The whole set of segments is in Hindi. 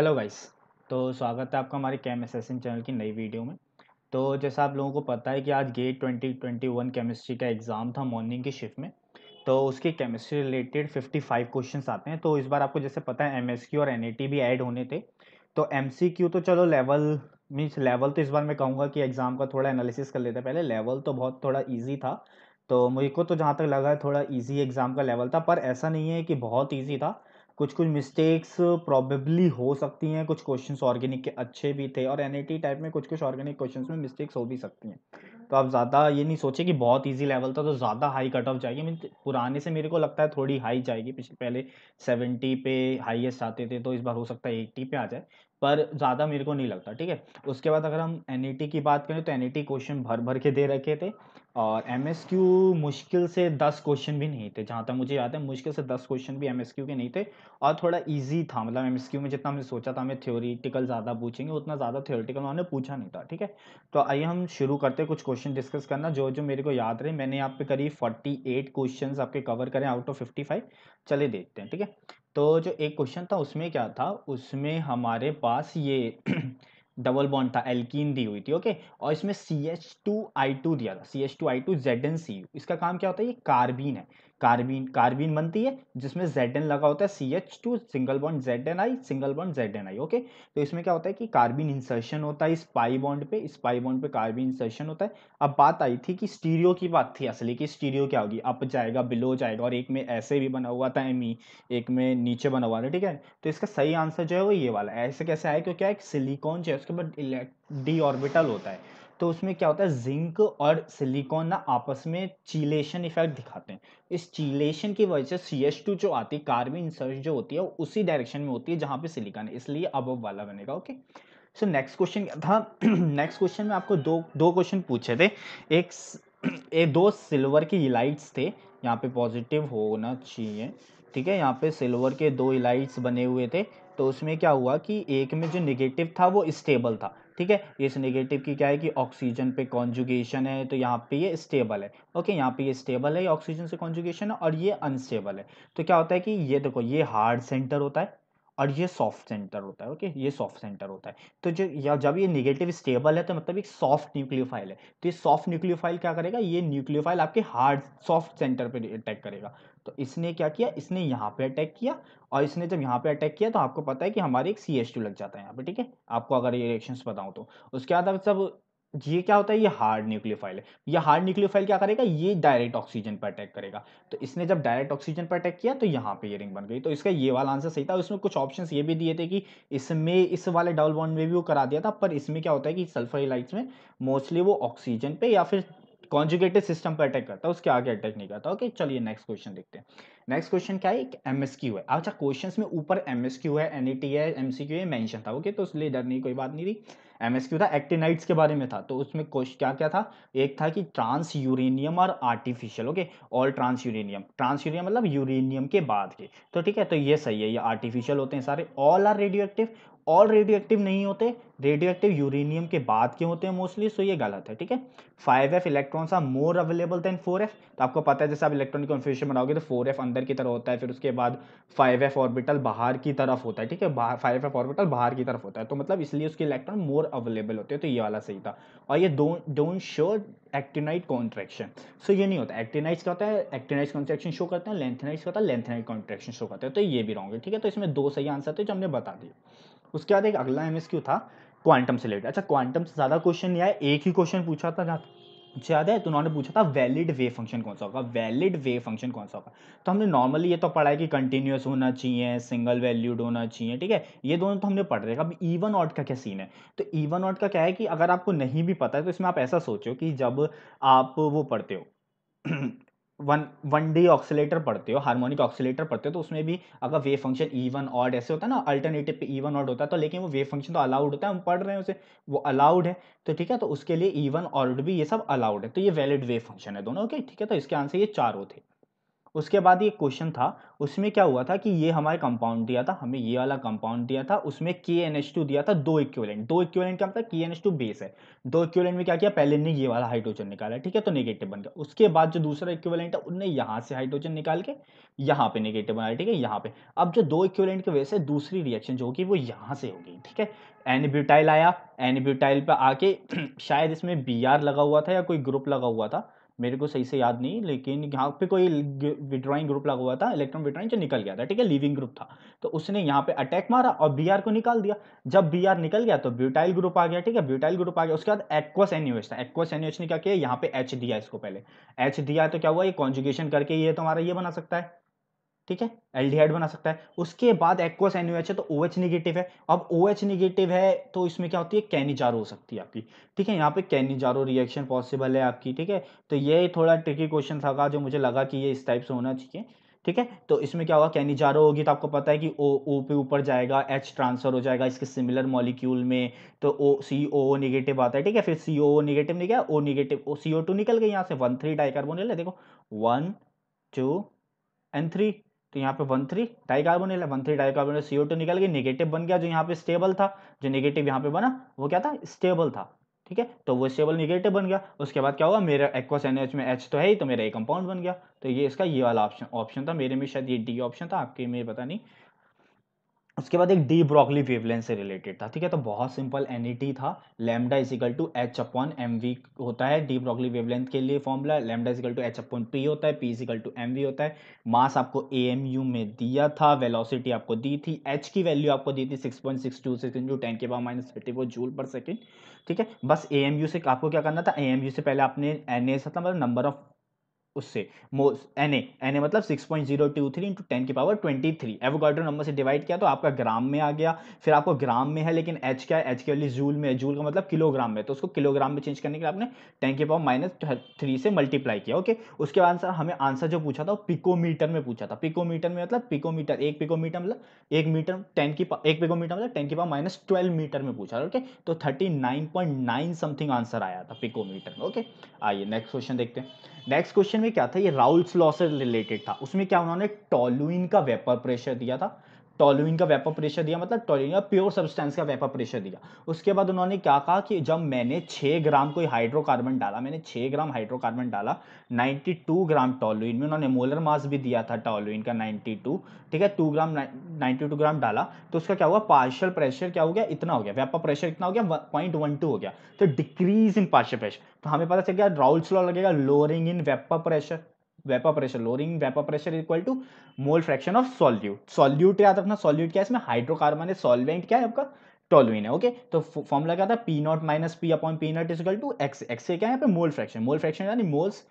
हेलो गाइस, तो स्वागत है आपका हमारे केम एसेसिन चैनल की नई वीडियो में। तो जैसा आप लोगों को पता है कि आज गेट 2021 केमिस्ट्री का एग्ज़ाम था मॉर्निंग की शिफ्ट में, तो उसके केमिस्ट्री रिलेटेड 55 क्वेश्चंस आते हैं। तो इस बार आपको जैसे पता है एमएसक्यू और एनएटी भी ऐड होने थे, तो एमसीक्यू तो चलो लेवल तो इस बार मैं कहूँगा कि एग्ज़ाम का थोड़ा एनालिसिस कर लेते। पहले लेवल तो बहुत थोड़ा ईजी था, तो मुझको तो जहाँ तक लगा थोड़ा ईजी एग्ज़ाम का लेवल था, पर ऐसा नहीं है कि बहुत ईजी था। कुछ मिस्टेक्स प्रॉबेबली हो सकती हैं, कुछ क्वेश्चंस ऑर्गेनिक के अच्छे भी थे और एनएटी टाइप में कुछ ऑर्गेनिक क्वेश्चंस में मिस्टेक्स हो भी सकती हैं। तो आप ज़्यादा ये नहीं सोचे कि बहुत इजी लेवल था तो ज़्यादा हाई कट ऑफ जाएगी। पुराने से मेरे को लगता है थोड़ी हाई जाएगी, पहले 70 पे हाईएस्ट आते थे, तो इस बार हो सकता है 80 पे आ जाए, पर ज़्यादा मेरे को नहीं लगता। ठीक है, उसके बाद अगर हम एनएटी की बात करें तो एनएटी क्वेश्चन भर के दे रखे थे और एमएसक्यू मुश्किल से 10 क्वेश्चन भी नहीं थे। जहाँ तक मुझे याद है मुश्किल से 10 क्वेश्चन भी एमएसक्यू के नहीं थे और थोड़ा ईजी था। मतलब एमएसक्यू में जितना हमने सोचा था हमें थ्योरेटिकल ज़्यादा पूछेंगे, उतना ज़्यादा थ्योरेटिकल उन्होंने पूछा नहीं था। ठीक है, तो आइए हम शुरू करते कुछ क्वेश्चन डिस्कस करना जो मेरे को याद रहे। मैंने यहाँ पे करीब 48 क्वेश्चन आपके कवर करें आउट ऑफ 55। चले देखते हैं। ठीक है, तो जो एक क्वेश्चन था उसमें क्या था, उसमें हमारे पास ये डबल बॉन्ड था, एल्कीन दी हुई थी। ओके, और इसमें CH2I2 दिया था, CH2I2 ZnCU। इसका काम क्या होता है, ये कार्बीन है, कार्बीन बनती है जिसमें ZN लगा होता है, CH2 single bond ZnI single bond ZnI। Okay, तो इसमें क्या होता है कि कार्बीन इंसर्शन होता है इस पाई बॉन्ड पे कार्बीन इंसर्शन होता है। अब बात आई थी कि स्टीरियो की बात थी, असली की स्टीरियो क्या होगी, अप जाएगा बिलो जाएगा, और एक में ऐसे भी बना हुआ था एमी, एक में नीचे बना हुआ था। ठीक है, तो इसका सही आंसर जो है वो ये वाला है। ऐसे कैसे आया, क्योंकि एक सिलिकॉन जो है उसके बाद डी ऑर्बिटल होता है, तो उसमें क्या होता है जिंक और सिलिकॉन ना आपस में चीलेशन इफेक्ट दिखाते हैं। इस चीलेशन की वजह से CH2 जो आती है, कार्बन इंसर्ट जो होती है, उसी डायरेक्शन में होती है जहाँ पे सिलिकॉन है, इसलिए अबव वाला बनेगा। ओके, सो नेक्स्ट क्वेश्चन क्या था, नेक्स्ट क्वेश्चन में आपको दो क्वेश्चन पूछे थे। दो सिल्वर के इलाइट्स थे, यहाँ पे पॉजिटिव होना चाहिए। ठीक है, यहाँ पे सिल्वर के दो इलाइट्स बने हुए थे, तो उसमें क्या हुआ कि एक में जो नेगेटिव था वो स्टेबल था। ठीक है, इस नेगेटिव की क्या है कि ऑक्सीजन पे कॉन्जुगेशन है, तो यहाँ पे ये स्टेबल है। ओके, यहाँ पे ये स्टेबल है, ये ऑक्सीजन से कॉन्जुगेशन है और ये अनस्टेबल है। तो क्या होता है कि ये देखो, ये हार्ड सेंटर होता है और ये सॉफ्ट सेंटर होता है। ओके, ये सॉफ्ट सेंटर होता है, तो जब ये नेगेटिव स्टेबल है तो मतलब एक सॉफ्ट न्यूक्लियोफाइल है। तो ये सॉफ्ट न्यूक्लियोफाइल क्या करेगा, ये न्यूक्लियोफाइल आपके हार्ड सॉफ्ट सेंटर पे अटैक करेगा। तो इसने क्या किया, इसने यहाँ पे अटैक किया, और इसने जब यहाँ पे अटैक किया तो आपको पता है कि हमारे एक CH2 लग जाता है यहाँ पे। ठीक है, आपको अगर ये रिएक्शंस बताऊँ तो उसके बाद अब सब ये क्या होता है, ये हार्ड न्यूक्लियोफाइल है। ये हार्ड न्यूक्लियोफाइल क्या करेगा, ये डायरेक्ट ऑक्सीजन पर अटैक करेगा। तो इसने जब डायरेक्ट ऑक्सीजन पर अटैक किया तो यहाँ पे ये रिंग बन गई। तो इसका ये वाला आंसर सही था। उसमें कुछ ऑप्शंस ये भी दिए थे कि इसमें इस वाले डबल बॉन्ड में भी वो करा दिया था, पर इसमें क्या होता है कि सल्फर हैलाइड्स में मोस्टली वो ऑक्सीजन पे या फिर कॉन्जुगेटेड सिस्टम पर अटैक करता है, उसके आगे अटैक नहीं करता। ओके, चलिए नेक्स्ट क्वेश्चन देखते हैं। नेक्स्ट क्वेश्चन क्या है, एक एमएसक्यू है। अच्छा, क्वेश्चंस में ऊपर एमएसक्यू है, एनएटी है, एमसीक्यू है मेंशन था। ओके, तो इसलिए डरने की कोई बात नहीं थी। एमएसक्यू था, एक्टिनाइड्स के बारे में था, तो उसमें क्या था, एक था कि ट्रांस यूरेनियम और आर्टिफिशियल। ओके, और ट्रांस यूरेनियम मतलब यूरेनियम के बाद के। तो ठीक है, तो ये सही है, ये आर्टिफिशियल होते हैं सारे। All are radioactive, all radioactive नहीं होते, रेडियोएक्टिव यूरेनियम के बाद के होते हैं मोस्टली, सो ये गलत है। ठीक है, 5f electrons are more available than 4f। तो आपको पता है जैसे आप इलेक्ट्रॉनिक कॉन्फिगरेशन बनाओगे तो 4f अंदर की तरफ होता है, फिर उसके बाद 5f ऑर्बिटल बाहर की तरफ होता है। ठीक है, 5f ऑर्बिटल बाहर की तरफ होता है, तो मतलब इसलिए उसके इलेक्ट्रॉन मोर अवेलेबल होते हैं, तो ये वाला सही था। और ये don't show actinide contraction, so ये नहीं होता। एक्टिनाइड्स का होता है एक्टिनाइड कॉन्ट्रैक्शन शो करते हैं, लेंथेनाइड्स का होता है लेंथेनाइड कॉन्ट्रैक्शन शो करते हैं, तो ये भी रॉन्ग है। ठीक है, तो इसमें दो सही आंसर थे जो हमने बता दिए। उसके बाद एक अगला एमएसक्यू था क्वांटम से रिलेटेड। अच्छा, क्वांटम से ज़्यादा क्वेश्चन नहीं आया, एक ही क्वेश्चन पूछा था जहाँ याद है, तो उन्होंने पूछा था वैलिड वेव फंक्शन कौन सा होगा, तो हमने नॉर्मली ये तो पढ़ा है कि कंटिन्यूस होना चाहिए, सिंगल वैल्यूड होना चाहिए। ठीक है, ये दोनों तो हमने पढ़ रहे हैं। अब इवन ऑड का क्या सीन है, तो इवन ऑड का क्या है कि अगर आपको नहीं भी पता है तो इसमें आप ऐसा सोचो कि जब आप वो पढ़ते हो वन डी ऑक्सीलेटर पढ़ते हो, हार्मोनिक ऑक्सीलेटर पढ़ते हो, तो उसमें भी अगर वेव फंक्शन इवन ऑड ऐसे होता है ना, अल्टरनेटिव पे इवन ऑड होता है, तो लेकिन वो वेव फंक्शन तो अलाउड होता है, हम पढ़ रहे हैं उसे, वो अलाउड है। तो ठीक है, तो उसके लिए इवन ऑड भी ये सब अलाउड है, तो ये वैलिड वेव फंक्शन है दोनों। ओके, ठीक है, तो इसके आंसर ये चारों थे। उसके बाद ये क्वेश्चन था, उसमें क्या हुआ था कि ये हमारे कंपाउंड दिया था, हमें ये वाला कंपाउंड दिया था, उसमें KNH2 दिया था, दो इक्विवेलेंट। दो इक्विवेलेंट क्या होता है, KNH2 बेस है। दो इक्विवेलेंट में क्या किया, पहले ने ये वाला हाइड्रोजन निकाला, ठीक है, तो नेगेटिव बन गया। उसके बाद जो दूसरा इक्विवेलेंट है उनने यहाँ से हाइड्रोजन निकाल के यहाँ पे नेगेटिव बनाया, ठीक है, यहाँ पे। अब जो दो इक्विवेलेंट की वजह से दूसरी रिएक्शन जो होगी वो यहाँ से होगी, ठीक है। एनब्यूटाइल आया, एनब्यूटाइल पर आके शायद इसमें BR लगा हुआ था या कोई ग्रुप लगा हुआ था, मेरे को सही से याद नहीं, लेकिन यहाँ पे कोई विड्रॉइंग ग्रुप लगा हुआ था, इलेक्ट्रॉन विड्रॉइंग, जो निकल गया था, ठीक है, लीविंग ग्रुप था। तो उसने यहाँ पे अटैक मारा और BR को निकाल दिया। जब BR निकल गया तो ब्यूटाइल ग्रुप आ गया, ठीक है, ब्यूटाइल ग्रुप आ गया। उसके बाद एक्वस NaOH था, एक्वस NaOH ने क्या किया, यहाँ पे H दिया, इसको पहले H दिया, तो क्या हुआ, ये कॉन्जुगेशन करके ये तुम्हारा ये बना सकता है, ठीक है, एल्डिहाइड बना सकता है। उसके बाद एक्वस NaOH है तो OH नेगेटिव है। अब OH नेगेटिव है तो इसमें क्या होती है, कैनिजारो हो सकती है आपकी, ठीक है, यहाँ पे कैनिजारो रिएक्शन पॉसिबल है आपकी, ठीक है। तो ये थोड़ा ट्रिकी क्वेश्चन था जो मुझे लगा कि ये इस टाइप से होना चाहिए, ठीक है। तो इसमें क्या होगा, कैनिजारो होगी तो आपको पता है कि O पे ऊपर जाएगा, H ट्रांसफर हो जाएगा इसके सिमिलर मॉलिक्यूल में, तो CO नेगेटिव आता है, ठीक है। फिर CO नेगेटिव ने क्या, O नेगेटिव, CO2 निकल गया यहाँ से, 1,3 डाइकार्बोनिल है, देखो 1, 2 and 3, तो यहाँ पे 1,3 डाइकार्बोनिल है, 1,3 डाइकार्बोनिल, CO2 निकल गया, नेगेटिव बन गया, जो यहाँ पे स्टेबल था, जो नेगेटिव यहाँ पे बना वो क्या था, स्टेबल था, ठीक है, तो वो स्टेबल नेगेटिव बन गया। उसके बाद क्या हुआ, मेरा एक्वस NaOH में H तो है ही, तो मेरा ये कंपाउंड बन गया। तो ये इसका ये वाला ऑप्शन था, मेरे में शायद ये D ऑप्शन था, आपके में पता नहीं। उसके बाद एक डी ब्रॉगली वेवलेंथ से रिलेटेड था, ठीक है, तो बहुत सिंपल NET था, λ = H/mv होता है डी ब्रॉगली वेवलेंथ के लिए फॉर्मूला, λ = H/p होता है, p = mv होता है। मास आपको AMU में दिया था, वेलोसिटी आपको दी थी, H की वैल्यू आपको दी थी 6.626 × 10⁻³ J/s, ठीक है। बस AMU से आपको क्या करना था, AMU से पहले आपने NA था, मतलब नंबर ऑफ उससे NA मतलब 6.023 × 10⁻23 एवोगाड्रो नंबर से डिवाइड किया तो आपका ग्राम में आ गया। फिर आपको ग्राम में है, लेकिन H क्या है, H के वाली जूल में है, जूल का मतलब किलोग्राम में, तो उसको किलोग्राम में चेंज करने के लिए आपने 10⁻³ से मल्टीप्लाई किया, ओके। उसके बाद हमें आंसर जो पूछा था वो पिकोमीटर में पूछा था। पिकोमीटर में मतलब पिकोमीटर, 1 पिकोमीटर मतलब 1 मीटर, 1 पिकोमीटर मतलब 10⁻¹2 मीटर में पूछा, ओके। तो 39.9 समथिंग आंसर आया था पिकोमीटर में, ओके। आइए नेक्स्ट क्वेश्चन देखते हैं। नेक्स्ट क्वेश्चन में क्या था, ये राउल्स लॉ से रिलेटेड था। उसमें क्या उन्होंने टोलुइन का वेपर प्रेशर दिया था, टोलुइन का वेपर प्रेशर दिया मतलब टोलुइन का प्योर सब्सटेंस का वेपर प्रेशर दिया। उसके बाद उन्होंने क्या कहा कि जब मैंने 6 ग्राम कोई हाइड्रोकार्बन डाला, मैंने 6 ग्राम हाइड्रोकार्बन डाला 92 ग्राम टोलुइन में, उन्होंने मोलर मास भी दिया था टोलुइन का 92, ठीक है, 92 ग्राम डाला, तो उसका क्या हुआ, पार्शियल प्रेशर क्या हो गया, इतना हो गया, वेपर प्रेशर इतना हो गया, 0.12 हो गया, तो डिक्रीज इन पार्शियल प्रेशर। तो हमें पता चल गया राउल्स लॉ लगेगा, lowering in vapour pressure, vapour pressure, lowering vapour pressure = mole fraction of solute. Solute याद रखना, सॉल्यूट क्या है, इसमें हाइड्रोकार्बन है, सॉल्वेंट क्या है आपका, टोलुइन है, ओके। तो फॉर्मूला क्या था, P0 - P/P0 = x। x से क्या है यहाँ पे, मोल फ्रैक्शन, मोल फ्रैक्शन यानी मोल्स,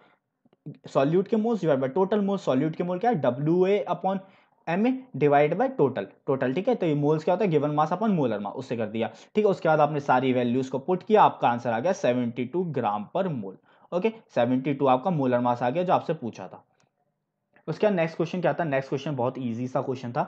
सॉल्यूट के moles divide by total mole. Solute के मोल क्या है, WA/MA डिवाइड बाय टोटल, ठीक है। तो ये मोल्स क्या होता है, given mass upon molar mass, उससे कर दिया, ठीक है। उसके बाद आपने सारी वैल्यूज को पुट किया, आपका आंसर आ गया 72 ग्राम पर मोल, ओके, 72 आपका मोलर मास आ गया जो आपसे पूछा था। उसके बाद नेक्स्ट क्वेश्चन क्या था, नेक्स्ट क्वेश्चन बहुत इजी सा क्वेश्चन था।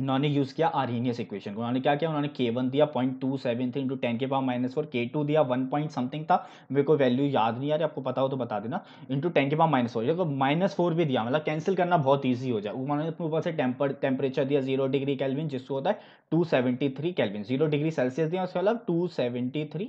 उन्होंने यूज किया आर्हेनियस इक्वेशन को, उन्होंने क्या किया, उन्होंने K1 दिया 0.273 × 10⁻⁻4, K2 दिया 1 पॉइंट समथिंग था, मेरे को वैल्यू याद नहीं आ रही, आपको पता हो तो बता देना, इंटू ×10⁻⁴, देखो -4 भी दिया, मतलब कैंसिल करना बहुत ईजी हो जाए। उन्होंने ऊपर से टेम्परेचर दिया 0 डिग्री केल्विन, जिसको होता है 273 केल्विन, 0 डिग्री सेल्सियस दिया, उसके अलावा 273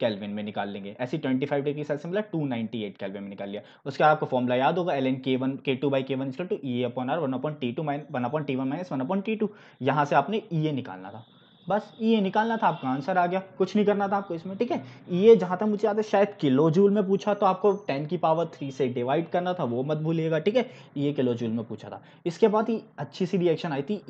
केल्विन में निकाल लेंगे, ऐसी 25 डिग्री सेल्सियस मतलब 298 केल्विन में निकाल लिया। उसके बाद आपको फॉर्मूला याद होगा, ln K1 K2/K1 E/R 1/T2 - 1/T1 - 1/T2, यहाँ से आपने EA निकालना था, बस EA निकालना था, आपका आंसर आ गया, कुछ नहीं करना था आपको इसमें, ठीक है। EA जहाँ तक मुझे याद है शायद किलो जूल में पूछा, तो आपको 10³ से डिवाइड करना था, वो मत भूलिएगा, ठीक है, EA किलो जूल में पूछा था। इसके बाद ये अच्छी सी रिएक्शन आई थी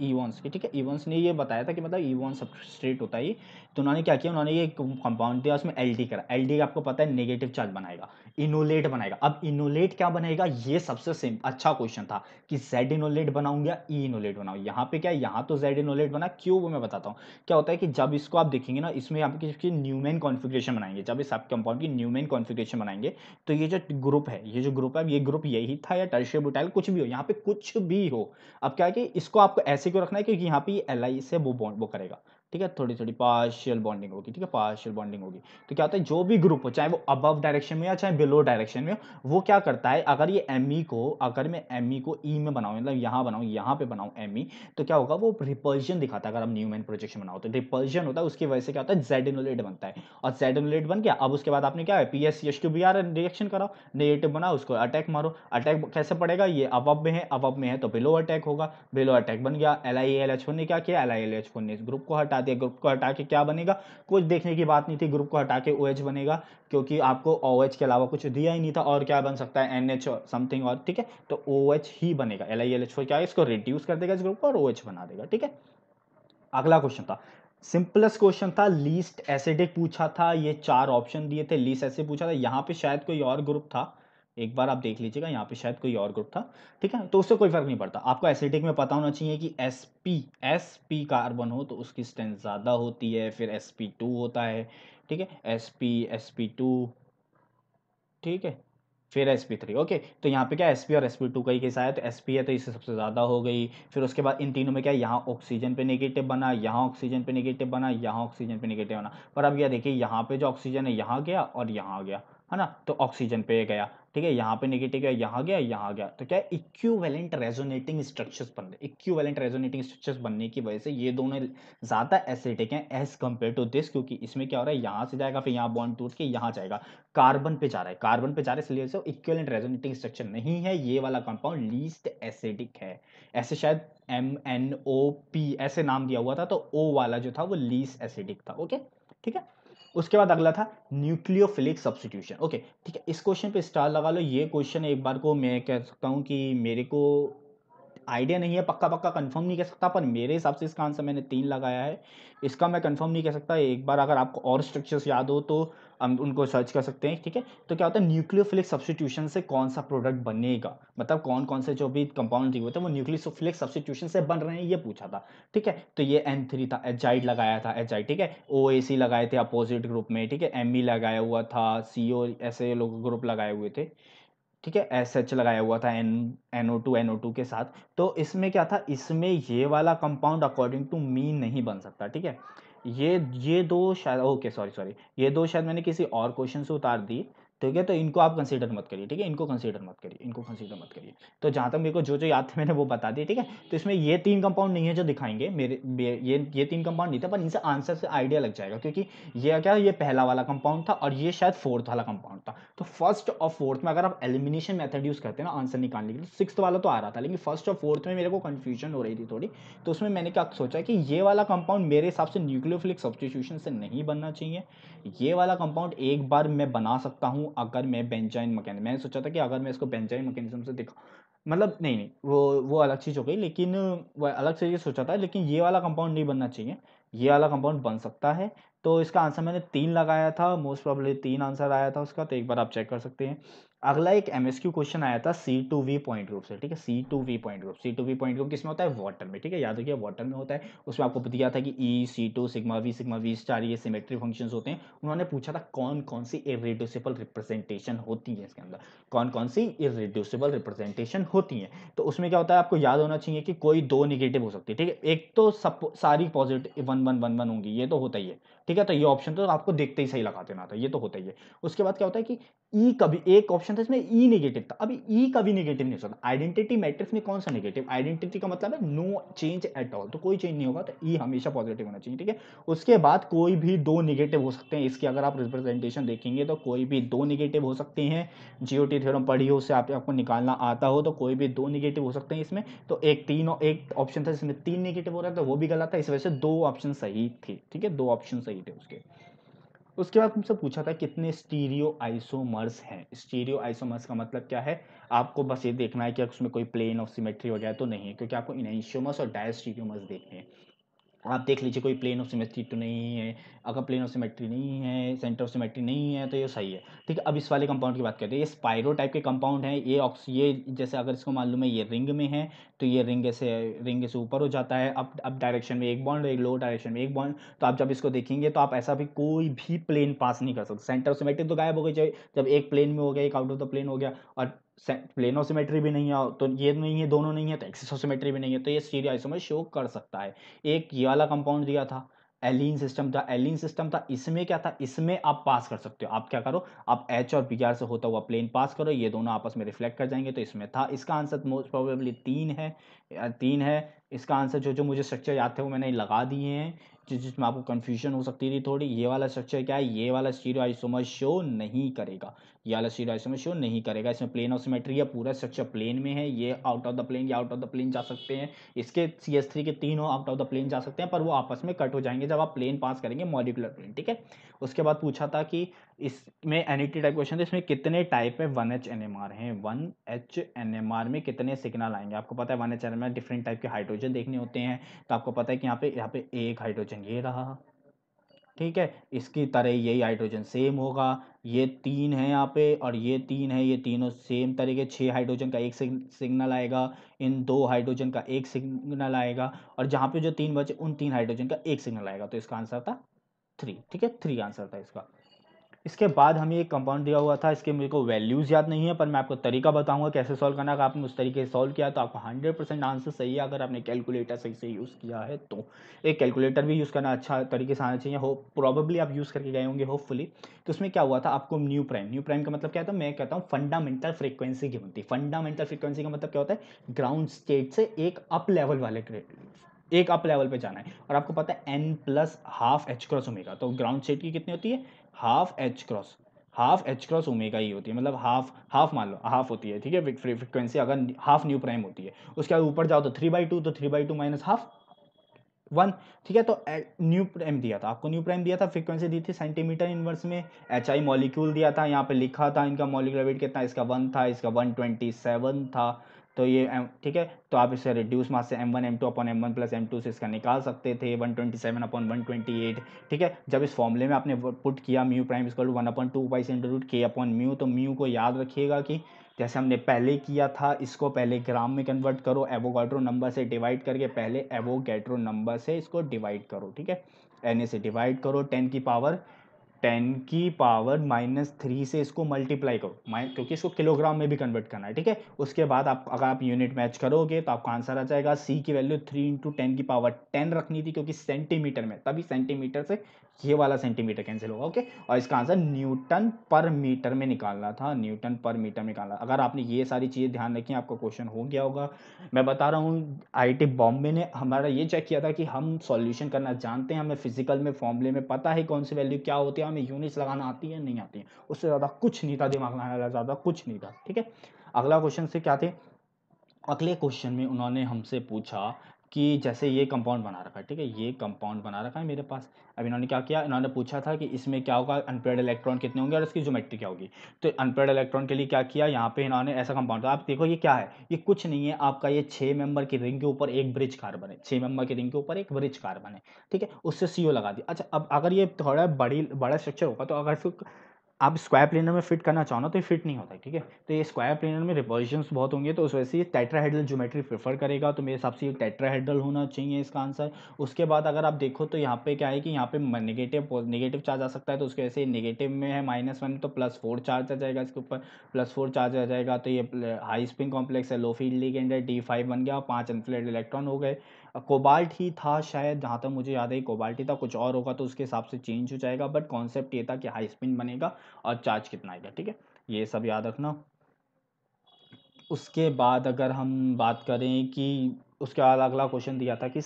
इवॉन्स की, ठीक है। इवॉन्स ने ये बताया था कि मतलब इवॉन सबस्ट्रेट होता है ये, तो उन्होंने क्या किया, उन्होंने ये कंपाउंड दिया, उसमें LD करा, LD आपको पता है नेगेटिव चार्ज बनाएगा, इनोलेट बनाएगा। अब इनोलेट क्या बनाएगा, ये सबसे अच्छा क्वेश्चन था कि Z इनोलेट बनाऊँ या E इनोलेट बनाऊँ। यहाँ पे क्या, यहाँ तो Z इनोलेट बना, क्यों वो मैं बताता हूँ। क्या होता है कि जब इसको आप देखेंगे ना, इसमें आप इसकी न्यूमैन कॉन्फिगरेशन बनाएंगे, जब इस आप कंपाउंड की न्यूमैन कॉन्फिगरेशन बनाएंगे तो ये जो ग्रुप है, ये जो ग्रुप है, ये ग्रुप यही था या टर्शियरी ब्यूटाइल, कुछ भी हो, यहाँ पे कुछ भी हो। अब क्या है कि इसको आपको ऐसे क्यों रखना है, क्योंकि यहाँ पे ये Li से वो बॉन्ड वो करेगा, ठीक है, थोड़ी थोड़ी पार्शियल बॉन्डिंग होगी, ठीक है, पार्शियल बॉन्डिंग होगी। तो क्या होता है जो भी ग्रुप हो, चाहे वो अबव डायरेक्शन में हो चाहे बिलो डायरेक्शन में हो, वो क्या करता है, अगर ये Me को, अगर मैं Me को E में बनाऊँ, मतलब यहाँ बनाऊँ, यहाँ पे बनाऊँ Me, तो क्या होगा, वो रिपल्जन दिखाता है। अगर हम न्यूमैन प्रोजेक्शन बनाओ तो रिपल्जन होता है, उसकी वजह से क्या होता है जेड एनोलेट बनता है, और जेड एनोलेट बन गया। अब उसके बाद आपने क्या है PsCH2Br रिएक्शन कराओ, नेगेटिव बना, उसको अटैक मारो। अटैक कैसे पड़ेगा, ये अबव में है, अबव में है तो बिलो अटैक होगा, बिलो अटैक बन गया। LiAlH4 ने क्या किया, LiAlH4 ने इस ग्रुप को हटा दिया। ग्रुप को हटा के क्या बनेगा, कुछ देखने की बात नहीं थी, ग्रुप को हटा के OH बनेगा, क्योंकि आपको OH के अलावा कुछ दिया ही नहीं था। और क्या बन सकता है, NH समथिंग और, ठीक है, तो OH ही बनेगा। LiAlH4 क्या है, इसको रिड्यूस कर देगा इस ग्रुप को और OH बना देगा, ठीक है। अगला क्वेश्चन था, सिंपलेस्ट क्वेश्चन था, लीस्ट एसिडिक पूछा था, ये चार ऑप्शन दिए थे, लीस्ट एसिड पूछा था। यहाँ पे शायद कोई और ग्रुप था, एक बार आप देख लीजिएगा, यहाँ पे शायद कोई और ग्रुप था, ठीक है, तो उससे कोई फर्क नहीं पड़ता। आपको एसिडिक में पता होना चाहिए कि sp कार्बन हो तो उसकी स्ट्रेंथ ज़्यादा होती है, फिर sp2 होता है, ठीक है, sp2, ठीक है, फिर sp3, ओके। तो यहाँ पे क्या sp और sp2 का ही केस आया, तो sp है तो इससे सबसे ज़्यादा हो गई। फिर उसके बाद इन तीनों में क्या, यहाँ ऑक्सीजन पे नेगेटिव बना, यहाँ ऑक्सीजन पे नेगेटिव बना, यहाँ ऑक्सीजन पे नेगेटिव बना। पर अब यह देखिए, यहाँ पे जो ऑक्सीजन है यहाँ गया और यहाँ गया, है ना, तो ऑक्सीजन पे गया, ठीक है, यहाँ पे नेगेटिव गया, यहाँ गया, यहाँ गया, तो क्या इक्विवेलेंट रेजोनेटिंग स्ट्रक्चर्स बन रहे। इक्विवेलेंट रेजोनेटिंग स्ट्रक्चर्स बनने की वजह से ये दोनों ज़्यादा एसिडिक हैं एज कम्पेयर टू दिस, क्योंकि इसमें क्या हो रहा है, यहाँ से जाएगा फिर यहाँ बॉन्ड टूट के यहाँ जाएगा, कार्बन पे जा रहा है, कार्बन पे जा रहा है, इसलिए इक्विवेलेंट रेजोनेटिंग स्ट्रक्चर नहीं है। ये वाला कंपाउंड लीस्ट एसिडिक है, ऐसे शायद MNOP ऐसे नाम दिया हुआ था, तो ओ वाला जो था वो लीस्ट एसिडिक था, ओके, ठीक है। उसके बाद अगला था न्यूक्लियोफिलिक सब्सटीट्यूशन, ओके, ठीक है, इस क्वेश्चन पे स्टार लगा लो। ये क्वेश्चन एक बार को मैं कह सकता हूँ कि मेरे को आइडिया नहीं है, पक्का कंफर्म नहीं कह सकता, पर मेरे हिसाब से इसका आंसर मैंने 3 लगाया है, इसका मैं कंफर्म नहीं कह सकता। एक बार अगर आपको और स्ट्रक्चर्स याद हो तो हम उनको सर्च कर सकते हैं, ठीक है। तो क्या होता है, न्यूक्लियोफिलिक सब्सटीट्यूशन से कौन सा प्रोडक्ट बनेगा, मतलब कौन कौन से जो भी कंपाउंड दिए हुए थे वो न्यूक्लियोफिलिक सब्सटीट्यूशन से बन रहे हैं, ये पूछा था, ठीक है। तो ये N3 था, एजाइड लगाया था, एजाइड, ठीक है, OAC लगाए थे अपोजिट ग्रुप में, ठीक है, Me लगाया हुआ था, CO ऐसे लोग ग्रुप लगाए हुए थे, ठीक है, SH लगाया हुआ था NO2 के साथ। तो इसमें क्या था, इसमें ये वाला कंपाउंड अकॉर्डिंग टू मी नहीं बन सकता, ठीक है। ये दो शायद, ओके, सॉरी ये दो शायद मैंने किसी और क्वेश्चन से उतार दी, ठीक है, तो इनको आप कंसीडर मत करिए, ठीक है, इनको कंसीडर मत करिए। तो जहाँ तक मेरे को जो याद थे मैंने वो बता दिया, ठीक है। तो इसमें ये 3 कंपाउंड नहीं है जो दिखाएंगे मेरे, ये 3 कंपाउंड नहीं था, पर इनसे आंसर से आइडिया लग जाएगा, क्योंकि ये क्या, ये पहला वाला कंपाउंड था और ये शायद फोर्थ वाला कंपाउंड था। तो फर्स्ट और फोर्थ में अगर आप एलिमिनेशन मेथड यूज़ करते हैं ना आंसर निकालने के लिए, 6th वाला तो आ रहा था, लेकिन फर्स्ट और फोर्थ में मेरे को कन्फ्यूजन हो रही थी थोड़ी, तो उसमें मैंने क्या सोचा कि ये वाला कंपाउंड मेरे हिसाब से न्यूक्लियोफिलिक सब्सटीट्यूशन से नहीं बनना चाहिए। ये वाला कंपाउंड एक बार मैं बना सकता हूँ अगर मैं बेंजाइन मैकेनिज्म, मैंने सोचा था कि अगर मैं इसको बेंजाइन मैकेनिज्म से दिखा, मतलब नहीं, वो अलग चीज़ हो गई, लेकिन अलग से ये सोचा था, लेकिन ये वाला कंपाउंड नहीं बनना चाहिए, ये वाला कंपाउंड बन सकता है। तो इसका आंसर मैंने 3 लगाया था, मोस्ट प्रॉब्ली 3 आंसर आया था उसका, तो एक बार आप चेक कर सकते हैं। अगला एक MSQ क्वेश्चन आया था C2V पॉइंट ग्रुप से, ठीक है, C2V पॉइंट ग्रुप किसमें होता है, वाटर में, ठीक है, याद रखिए वाटर में होता है। उसमें आपको दिया था कि E, C2, sigma V star ये सिमेट्री फंक्शंस होते हैं। उन्होंने पूछा था कौन कौन सी इररिड्यूसिबल रिप्रेजेंटेशन होती है इसके अंदर, तो उसमें क्या होता है, आपको याद होना चाहिए कि कोई 2 निगेटिव हो सकती है, ठीक है, एक तो सब सारी पॉजिटिव 1 1 1 1 होंगी, ये तो होता ही है, ठीक है। तो ये ऑप्शन तो आपको देखते ही सही लगा देना था, ये तो होता ही है। उसके बाद क्या होता है कि ई कभी, एक ऑप्शन था इसमें ई नेगेटिव था, अभी ई कभी नेगेटिव नहीं होता। आइडेंटिटी मैट्रिक्स में कौन सा नेगेटिव, आइडेंटिटी का मतलब है नो चेंज एट ऑल, तो कोई चेंज नहीं होगा, तो ई हमेशा पॉजिटिव होना चाहिए, ठीक है। उसके बाद कोई भी 2 नेगेटिव हो सकते हैं, इसकी अगर आप रिप्रेजेंटेशन देखेंगे तो कोई भी 2 नेगेटिव हो सकते हैं, GOT थ्योरम पढ़ी हो, उससे आपको निकालना आता हो, तो कोई भी 2 नेगेटिव हो सकते हैं इसमें। तो एक ऑप्शन था जिसमें 3 नेगेटिव हो रहा था, तो वो भी गलत था, इस वजह से 2 ऑप्शन सही थे, ठीक है, 2 ऑप्शन सही थे उसके। उसके बाद हमसे पूछा था कितने स्टीरियो आइसोमर्स हैं। स्टीरियो आइसोमर्स का मतलब क्या है, आपको बस ये देखना है कि उसमें कोई प्लेन ऑफ सिमेट्री वगैरह तो नहीं है, क्योंकि आपको इनआइसोमर्स और डायस्टीरियोमर्स देखने हैं। आप देख लीजिए कोई प्लेन ऑफ सिमेट्री तो नहीं है, अगर प्लेन ऑफ सिमेट्री नहीं है, सेंटर ऑफ सिमेट्री नहीं है, तो ये सही है, ठीक है। अब इस वाले कंपाउंड की बात करते हैं, ये स्पाइरो टाइप के कंपाउंड हैं, ये जैसे अगर इसको मान लूँ मैं, ये रिंग में है तो ये रिंग से ऊपर हो जाता है, अप डायरेक्शन में एक बॉन्ड, एक लोअर डायरेक्शन में एक बॉन्ड। तो आप जब इसको देखेंगे तो आप ऐसा भी कोई भी प्लेन पास नहीं कर सकते, सेंटर ऑफ सिमेट्री तो गायब हो गई, जब एक प्लेन में हो गया, एक आउट ऑफ द प्लेन हो गया, और प्लेन ऑफ सिमेट्री भी नहीं है, तो ये नहीं है, दोनों नहीं है, तो एक्सिस ऑफ सिमेट्री भी नहीं है, तो ये स्टीरियो आइसोमर शो कर सकता है। एक ये वाला कंपाउंड दिया था, एलिन सिस्टम था। एलिन सिस्टम था इसमें क्या था, इसमें आप पास कर सकते हो। आप क्या करो, आप H और PR से होता हुआ प्लेन पास करो, ये दोनों आपस में रिफ्लेक्ट कर जाएंगे। तो इसमें था, इसका आंसर मोस्ट प्रोबेबली तीन है। इसका आंसर जो मुझे स्ट्रक्चर याद थे वो मैंने लगा दिए हैं, जिसमें आपको कन्फ्यूजन हो सकती थी थोड़ी। ये वाला स्ट्रक्चर क्या है, ये वाला स्टीरियो आइसोमर शो नहीं करेगा, ये वाला स्टीरियो आइसोमर शो नहीं करेगा। इसमें प्लेन ऑफ सिमेट्री है, पूरा स्ट्रक्चर प्लेन में है। ये आउट ऑफ द प्लेन, ये आउट ऑफ द प्लेन जा सकते हैं। इसके CH3 के तीनों आउट ऑफ द प्लेन जा सकते हैं, पर वो आपस में कट हो जाएंगे जब आप प्लेन पास करेंगे, मॉलिक्यूलर प्लेन। ठीक है, उसके बाद पूछा था कि इसमें एनिटी टाइप क्वेश्चन था, इसमें कितने टाइप है, 1H NMR हैं। 1H NMR में कितने सिग्नल आएंगे? आपको पता है 1H NMR डिफरेंट टाइप के हाइड्रोजन देखने होते हैं, तो आपको पता है कि यहाँ पे एक हाइड्रोजन ये रहा, ठीक है, इसकी तरह यही हाइड्रोजन सेम होगा। ये तीन है यहाँ पे और ये तीन है, ये तीनों सेम तरह के 6 हाइड्रोजन का एक सिग्नल आएगा, इन 2 हाइड्रोजन का एक सिग्नल आएगा, और जहाँ पे जो 3 बचे उन 3 हाइड्रोजन का एक सिग्नल आएगा। तो इसका आंसर था 3। ठीक है, 3 आंसर था इसका। इसके बाद हमें एक कंपाउंड दिया हुआ था, इसके मेरे को वैल्यूज़ याद नहीं है, पर मैं आपको तरीका बताऊंगा कैसे सॉल्व करना। अगर आपने उस तरीके से सॉल्व किया तो आपका 100% आंसर सही है, अगर आपने कैलकुलेटर सही से यूज़ किया है तो। एक कैलकुलेटर भी यूज़ करना अच्छा तरीके से आना चाहिए, हो प्रॉबेबली आप यूज़ करके गए होंगे होपफुली। तो उसमें क्या हुआ था, आपको न्यू प्राइम का मतलब क्या होता है, मैं कहता हूँ फंडामेंटल फ्रिक्वेंसी की बनती है। फंडामेंटल फ्रिक्वेंसी का मतलब क्या होता है, ग्राउंड स्टेट से एक अप लेवल पे जाना है। और आपको पता है n + 12 H क्रॉस ओमेगा, तो ग्राउंड स्टेट की कितनी होती है, हाफ H क्रॉस ओमेगा ही होती है, मतलब हाफ मान लो, हाफ होती है। ठीक है, फ्रिक्वेंसी अगर हाफ न्यू प्राइम होती है, उसके बाद ऊपर जाओ तो 3/2, तो 3/2 माइनस हाफ 1। ठीक है, तो न्यू प्राइम दिया था, आपको न्यू प्राइम दिया था, फ्रीक्वेंसी दी थी सेंटीमीटर इनवर्स में, HI मॉलिक्यूल दिया था, यहाँ पे लिखा था इनका मॉलिक्यूलर वेट कितना, इसका 1 था, इसका 127 था। तो ये ठीक है, तो आप इसे रिड्यूस मास से M1 / M2 + M1 + M2 से इसका निकाल सकते थे, 127 / 128। ठीक है, जब इस फॉर्मूले में आपने पुट किया mu prime is equal to 1/2 pi sin√k/μ, तो म्यू को याद रखिएगा कि जैसे हमने पहले किया था, इसको पहले ग्राम में कन्वर्ट करो, एवोगैड्रो नंबर से डिवाइड करके, पहले एवोगैड्रो नंबर से इसको डिवाइड करो। ठीक है, Na से डिवाइड करो, 10 की पावर -3 से इसको मल्टीप्लाई करो, क्योंकि इसको किलोग्राम में भी कन्वर्ट करना है। ठीक है, उसके बाद आप अगर आप यूनिट मैच करोगे तो आपका आंसर आ जाएगा। C की वैल्यू 3 × 10 की पावर 10 रखनी थी, क्योंकि सेंटीमीटर में, तभी सेंटीमीटर से ये वाला सेंटीमीटर कैंसिल होगा। ओके, और इसका आंसर Nm में निकालना था, Nm निकालना। अगर आपने ये सारी चीज़ें ध्यान रखी, आपका क्वेश्चन हो गया होगा। मैं बता रहा हूँ, IIT बॉम्बे ने हमारा ये चेक किया था कि हम सॉल्यूशन करना जानते हैं, हमें फिजिकल में फॉर्मूले में पता है कौन सी वैल्यू क्या होती है, हमें यूनिट्स लगाना आती है नहीं आती है, उससे ज़्यादा कुछ नहीं था, दिमाग लगाने वाला ज़्यादा कुछ नहीं था। ठीक है, अगला क्वेश्चन से क्या थे, अगले क्वेश्चन में उन्होंने हमसे पूछा कि जैसे ये कंपाउंड बना रखा है, ठीक है, ये कंपाउंड बना रखा है मेरे पास। अब इन्होंने क्या किया, इन्होंने पूछा था कि इसमें क्या होगा, अनपेयर्ड इलेक्ट्रॉन कितने होंगे और इसकी ज्योमेट्री क्या होगी। तो अनपेयर्ड इलेक्ट्रॉन के लिए क्या किया, यहाँ पे इन्होंने ऐसा कंपाउंड, आप देखो ये क्या है, ये कुछ नहीं है आपका, ये 6 मेंबर की रिंग के ऊपर एक ब्रिज कार्बन है, 6 मेंबर की रिंग के ऊपर एक ब्रिज कार्बन है। ठीक है, उससे CO लगा दिया। अच्छा, अब अगर ये थोड़ा बड़ा स्ट्रक्चर होगा, तो अगर आप स्क्वायर प्लेनर में फिट करना चाहो ना, तो ये फिट नहीं होता है। ठीक है, तो ये स्क्वायर प्लेनर में रिपल्शंस बहुत होंगे, तो उस वजह से ये टेट्राहेड्रल ज्योमेट्री प्रेफर करेगा। तो मेरे हिसाब से ये टेट्राहेड्रल होना चाहिए इसका आंसर। उसके बाद अगर आप देखो तो यहाँ पे क्या है कि यहाँ पे नेगेटिव चार्ज आ सकता है, तो उसकी वजह से नेगेटिव में है -1, तो +4 चार्ज आ जाएगा इसके ऊपर, +4 चार्ज आ जाएगा। तो ये हाई स्पिन कॉम्प्लेक्स है, लो फील्ड लिगेंड है, D5 बन गया, 5 अनप्लेट इलेक्ट्रॉन हो गए। कोबाल्ट ही था शायद, जहाँ तक मुझे याद है कोबाल्ट ही था, कुछ और होगा तो उसके हिसाब से चेंज हो जाएगा, बट कॉन्सेप्ट ये था कि हाई स्पिन बनेगा और चार्ज कितना आएगा। ठीक है, ये सब याद रखना। उसके बाद अगर हम बात करें कि उसके बाद अगला क्वेश्चन दिया था कि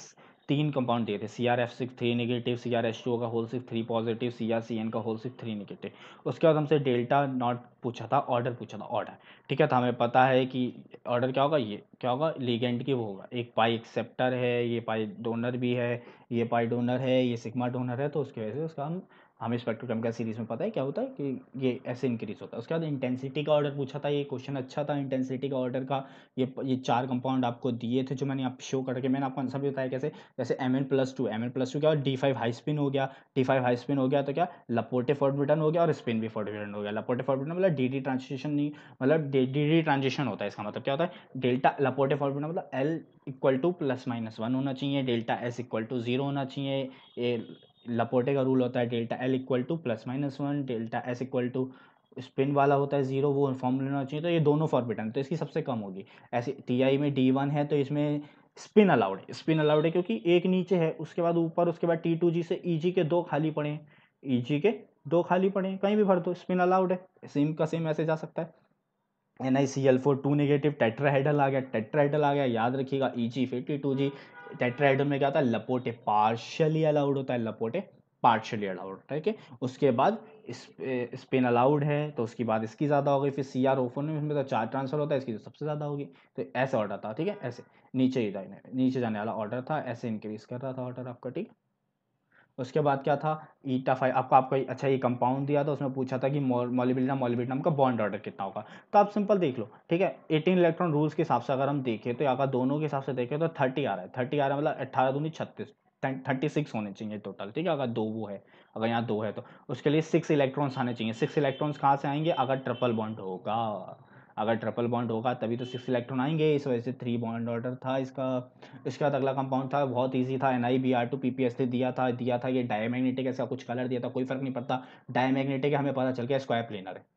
3 कंपाउंड दिए थे, Cr(F6)3- Cr(H2) का होल 6 3+ Cr(Cn) का होल 6 3-। उसके बाद हमसे डेल्टा नॉट पूछा था, ऑर्डर पूछा था, ऑर्डर। ठीक है, तो हमें पता है कि ऑर्डर क्या होगा, ये क्या होगा, लिगेंड की वो होगा, एक पाई एक्सेप्टर है, ये पाई डोनर भी है, ये पाई डोनर है, ये सिग्मा डोनर है। तो उसकी वजह से उसका हमें स्पेक्ट्रोकेमिकल सीरीज में पता है क्या होता है कि ये ऐसे इंक्रीज होता है। उसके बाद इंटेंसिटी का ऑर्डर पूछा था, ये क्वेश्चन अच्छा था इंटेंसिटी का ऑर्डर का। ये 4 कंपाउंड आपको दिए थे, जो मैंने आप शो करके मैंने आपको आंसर भी बताया कैसे, जैसे Mn+2 क्या, D5 हाई स्पिन हो गया, D5 हाई स्पिन हो गया तो क्या, लपोटे फॉर्बिटन हो गया और स्पिन भी फॉर्बिटन हो गया। लपोटे फॉर्बिटन मतलब DD ट्रांजिशन नहीं, मतलब DD ट्रांजिशन होता है, इसका मतलब क्या होता है, डेल्टा लपोटे फॉर्बिटन मतलब L = ±1 होना चाहिए, डेल्टा S = 0 होना चाहिए। लपोटे का रूल होता है delta L = ±1, delta S = spin वाला होता है 0, वो फॉर्म लेना चाहिए। तो ये दोनों फॉर्बिटन, तो इसकी सबसे कम होगी। ऐसे TI में D1 है, तो इसमें स्पिन अलाउड है, स्पिन अलाउड है क्योंकि एक नीचे है, उसके बाद ऊपर, उसके बाद T2G से EG के दो खाली पड़े, EG के दो खाली पड़े, कहीं भी भर दो, स्पिन अलाउड है। सेम का सेम ऐसे जा सकता है। NiCl4 2 नेगेटिव टेट्राहेडल आ गया, टेट्राहेडल आ गया, याद रखिएगा Eg 52G। टेट्राहेडल में क्या होता है, लपोटे पार्शियली अलाउड होता है, लपोटे पार्शियली अलाउड, ठीक है। उसके बाद स्पिन अलाउड है तो उसके बाद इसकी ज़्यादा होगी, फिर CrO4 में इसमें तो चार ट्रांसफर होता है, इसकी तो सबसे ज़्यादा होगी। तो ऐसे ऑर्डर था, ठीक है, ऐसे नीचे जाने वाला ऑर्डर था, ऐसे इंक्रीज कर रहा था ऑर्डर आपका, ठीक। उसके बाद क्या था, eta 5 आपका अच्छा ये कंपाउंड दिया था, उसमें पूछा था कि मॉलिब्डेनम का बॉन्ड ऑर्डर कितना होगा, तो आप सिंपल देख लो, ठीक है। 18 इलेक्ट्रॉन रूल्स के हिसाब से अगर हम देखें तो आपका दोनों के हिसाब से देखें तो 30 आ रहा है, 30 आ रहा है मतलब 18 दूनी 36, 36 होने चाहिए टोटल, ठीक है। अगर दो वो है, अगर यहाँ दो है तो उसके लिए 6 इलेक्ट्रॉन्स आने चाहिए। 6 इलेक्ट्रॉन्स कहाँ से आएंगे, अगर ट्रिपल बॉन्ड होगा, अगर ट्रिपल बॉन्ड होगा तभी तो 6 इलेक्ट्रॉन आएंगे, इस वजह से 3 बॉन्ड ऑर्डर था इसका। इसके बाद अगला कंपाउंड था, बहुत इजी था, NiBr2 PpS3 दिया था। ये डायमैग्नेटिक ऐसा कुछ कलर दिया था, कोई फ़र्क नहीं पड़ता, डायमैग्नेटिक हमें पता चल गया, स्क्वायर प्लेनर है।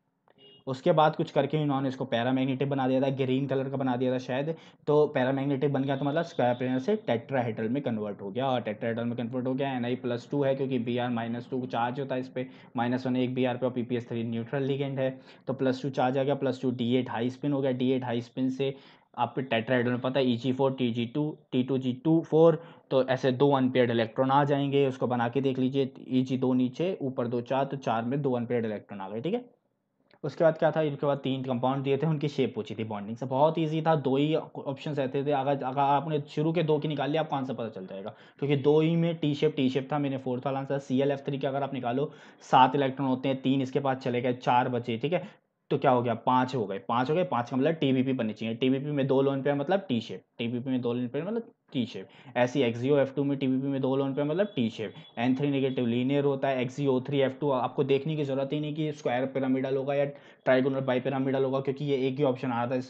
उसके बाद कुछ करके इन्होंने इसको पैरामैग्नेटिक बना दिया था, ग्रीन कलर का बना दिया था शायद, तो पैरामैग्नेटिक बन गया तो मतलब स्क्वायर प्लेनर से टेट्राहेड्रल में कन्वर्ट हो गया, और टेट्राहेड्रल में कन्वर्ट हो गया। Ni+2 है क्योंकि Br-2 चार्ज होता है इस पर, -1 एक Br पे, और PpS3 न्यूट्रल लिगेंड है, तो +2 चार्ज आ गया, +2 D8 हाई स्पिन हो गया। D8 हाई स्पिन से आपके टेट्राहेड्रल में पता है Eg4 Tg2 T2G2 4, तो ऐसे 2 अनपेयर्ड इलेक्ट्रॉन आ जाएंगे। उसको बना के देख लीजिए, Eg 2 नीचे, ऊपर 2 4, तो 4 में 2 अनपेयर्ड इलेक्ट्रॉन आ गए, ठीक है। उसके बाद क्या था, इनके बाद 3 कंपाउंड दिए थे, उनकी शेप पूछी थी बॉन्डिंग से, बहुत इजी था, 2 ही ऑप्शन रहते थे। अगर आपने शुरू के 2 की निकाल लिया आपको आंसर पता चल जाएगा, क्योंकि 2 ही में टी शेप था। मैंने 4th वाला आंसर ClF3 के अगर आप निकालो, 7 इलेक्ट्रॉन होते हैं, 3 इसके पास चले गए, 4 बचे, ठीक है। तो क्या हो गया, 5 हो गए, 5 का मतलब TBP बननी चाहिए, TBP में 2 लोन पेयर मतलब टी शेप, TBP में 2 लोन पेयर मतलब टी शेप। ऐसी XeO F2 में TBP में 2 लोन पेयर मतलब T shape. N3 negative linear होता है, XeO3 F2 आपको देखने की जरूरत ही नहीं कि स्क्वायर पिरामिडल होगा या ट्राइगोनल बाई पिरामिडल होगा, क्योंकि ये एक ही ऑप्शन आ रहा था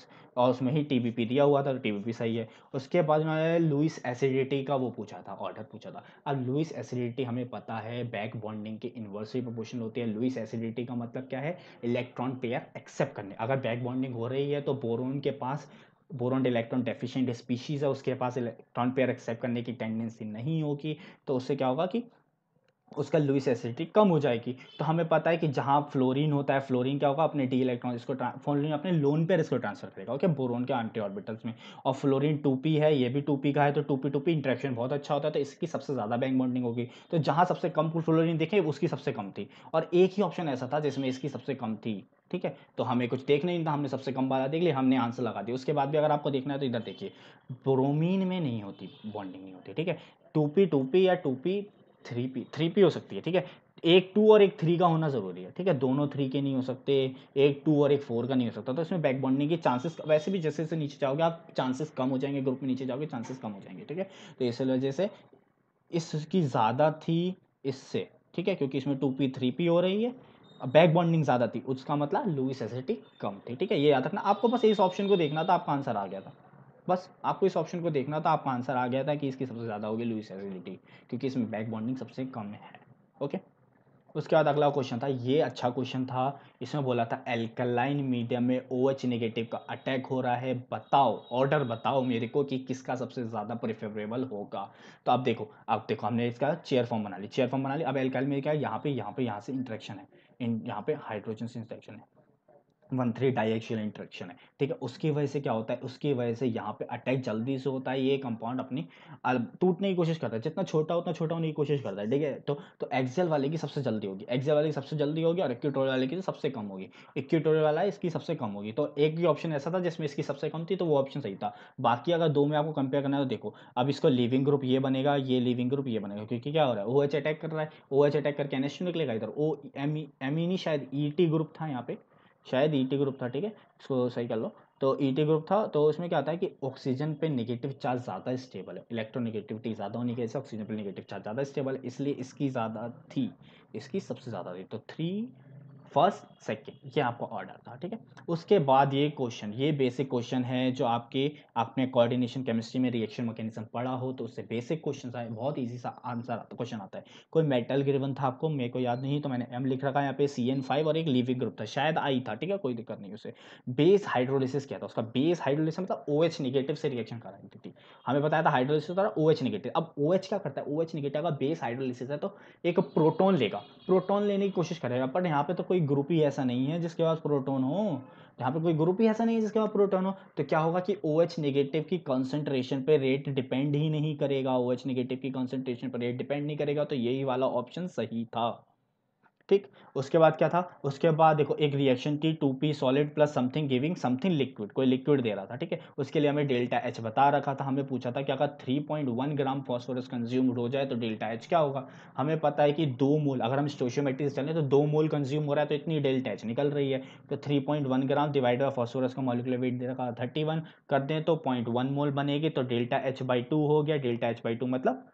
और उसमें ही TBP दिया हुआ था, TBP सही है। उसके बाद उन्होंने लुईस एसिडिटी का वो पूछा था, ऑर्डर पूछा था। अब लुईस एसिडिटी हमें पता है बैक बॉन्डिंग के इन्वर्सली प्रोपोर्शनल होती है। लुईस एसिडिटी का मतलब क्या है, इलेक्ट्रॉन पेयर एक्सेप्ट करने, अगर बैक बॉन्डिंग हो रही है तो बोरोन के पास, बोरॉन इलेक्ट्रॉन डेफिशिएंट स्पीशीज़ है, उसके पास इलेक्ट्रॉन पेयर एक्सेप्ट करने की टेंडेंसी नहीं होगी, तो उससे क्या होगा कि उसका लुईस एसिडिटी कम हो जाएगी। तो हमें पता है कि जहाँ फ्लोरीन होता है, फ्लोरीन क्या होगा, अपने डी इलेक्ट्रॉन इसको फ्लोरीन अपने लोन पेयर इसको ट्रांसफर करेगा, ओके, बोरोन के एंटी ऑर्बिटल्स में। और फ्लोरीन 2p है, ये भी 2p का है, तो 2p इंट्रैक्शन बहुत अच्छा होता है, तो इसकी सबसे ज़्यादा बैक बॉन्डिंग होगी। तो जहाँ सबसे कम फ्लोरीन देखें उसकी सबसे कम थी, और एक ही ऑप्शन ऐसा था जिसमें इसकी सबसे कम थी, ठीक है। तो हमें कुछ देखना ही नहीं था, हमने सबसे कम वाला देख लिया, हमने आंसर लगा दिया। उसके बाद भी अगर आपको देखना है तो इधर देखिए, ब्रोमीन में नहीं होती, बॉन्डिंग नहीं होती, ठीक है। 2p 2p या 2p 3p 3p हो सकती है, ठीक है। एक 2 और एक 3 का होना ज़रूरी है, ठीक है। दोनों 3 के नहीं हो सकते, एक 2 और एक 4 का नहीं हो सकता, तो इसमें बैक बॉन्डिंग के चांसेस वैसे भी जैसे जैसे नीचे जाओगे आप चांसेस कम हो जाएंगे, ग्रुप में नीचे जाओगे चांसेस कम हो जाएंगे, ठीक है। तो इस वजह से इसकी ज़्यादा थी इससे, ठीक है, क्योंकि इसमें 2p 3p हो रही है, बैक बॉन्डिंग ज़्यादा थी, उसका मतलब लुईस एसिडिटी कम थी, ठीक है। ये याद रखना, आपको बस इस ऑप्शन को देखना था, आपका आंसर आ गया था। बस आपको इस ऑप्शन को देखना था, आपका आंसर आ गया था कि इसकी सबसे ज़्यादा होगी लुईस एसिडिटी, क्योंकि इसमें बैक बॉन्डिंग सबसे कम है, ओके। उसके बाद अगला क्वेश्चन था, ये अच्छा क्वेश्चन था, इसमें बोला था एल्कलाइन मीडियम में OH नेगेटिव का अटैक हो रहा है, बताओ ऑर्डर बताओ मेरे को कि किसका सबसे ज़्यादा प्रेफरेबल होगा। तो आप देखो हमने इसका चेयर फॉर्म बना ली। अब एल्काइल में क्या है, यहाँ से इंट्रैक्शन है, यहाँ पे हाइड्रोजन से इंट्रैक्शन है, 1,3 डायएक्सियल इंट्रैक्शन है, ठीक है। उसकी वजह से क्या होता है, उसकी वजह से यहाँ पे अटैक जल्दी से होता है। ये कंपाउंड अपनी टूटने की कोशिश करता है, जितना छोटा उतना छोटा होने की कोशिश करता है, ठीक है। तो एक्सियल वाले की सबसे जल्दी होगी, और इक्वेटोरियल वाले की सबसे कम होगी, इक्वेटोरियल वाला इसकी सबसे कम होगी। तो एक भी ऑप्शन ऐसा था जिसमें इसकी सबसे कम थी, तो वो ऑप्शन सही था। बाकी अगर 2 में आपको कंपेयर करना है तो देखो, अब इसको लिविंग ग्रुप ये बनेगा, ये लिविंग ग्रुप ये बनेगा, क्योंकि क्या हो रहा है, OH अटैक कर रहा है, OH अटैक करके NH2 निकलेगा। इधर OMe शायद ET ग्रुप था, यहाँ पे शायद ET ग्रुप था, ठीक है, इसको सही कर लो, तो ET ग्रुप था। तो इसमें क्या आता है कि ऑक्सीजन पे नेगेटिव चार्ज ज़्यादा स्टेबल है, इलेक्ट्रोनेगेटिविटी ज़्यादा होने की वजह से ऑक्सीजन पे नेगेटिव चार्ज ज़्यादा स्टेबल है, इसलिए इसकी सबसे ज़्यादा थी। तो 3 फर्स्ट सेकेंड, ये आपका ऑर्डर था, ठीक है। उसके बाद ये क्वेश्चन, ये बेसिक क्वेश्चन है जो आपके, आपने कोऑर्डिनेशन केमिस्ट्री में रिएक्शन मैकेनिज्म पढ़ा हो तो उससे बेसिक क्वेश्चन आए, बहुत ईजी सा आंसर आता, क्वेश्चन आता है। कोई मेटल गिवन था आपको, मेरे को याद नहीं तो मैंने एम लिख रखा है यहाँ पे, CN5 और एक लीविंग ग्रुप था, शायद आई था, ठीक है, कोई दिक्कत नहीं। उसे बेस हाइड्रोलिसिस क्या था, उसका बेस हाइड्रोलिसिस मतलब OH नेगेटिव से रिएक्शन कराई थी, हमें बताया था हाइड्रोलिसिस द्वारा OH नेगेटिव। अब OH क्या करता है, OH नेगेटिव का बेस हाइड्रोलिसिस है तो एक प्रोटोन लेगा, प्रोटोन लेने की कोशिश करेगा, पर यहाँ पे तो कोई ग्रुप ही ऐसा नहीं है जिसके पास प्रोटोन हो, यहाँ पे कोई ग्रुप ही ऐसा नहीं है जिसके पास प्रोटोन हो, तो क्या होगा कि OH नेगेटिव की कंसंट्रेशन पे रेट डिपेंड ही नहीं करेगा, OH नेगेटिव की कंसंट्रेशन पर रेट डिपेंड नहीं करेगा, तो यही वाला ऑप्शन सही था, ठीक। उसके बाद क्या था, उसके बाद देखो एक रिएक्शन थी 2P solid plus something giving something liquid, कोई लिक्विड दे रहा था, ठीक है, उसके लिए हमें डेल्टा H बता रखा था, हमें पूछा था कि अगर 3.1 ग्राम फॉस्फोरस कंज्यूम्ड हो जाए तो डेल्टा H क्या होगा, हमें पता है कि 2 मोल, अगर हम स्टोशियोमेट्री से चलें तो 2 मोल कंज्यूम हो रहा है तो इतनी डेल्टा H निकल रही है, तो 3.1 ग्राम डिवाइड बाय फॉस्फोरस का मॉलिकुलर वेट दे रखा 31 कर दें तो 0.1 मोल बनेगी, तो डेल्टा H/2 हो गया, डेल्टा H/2 मतलब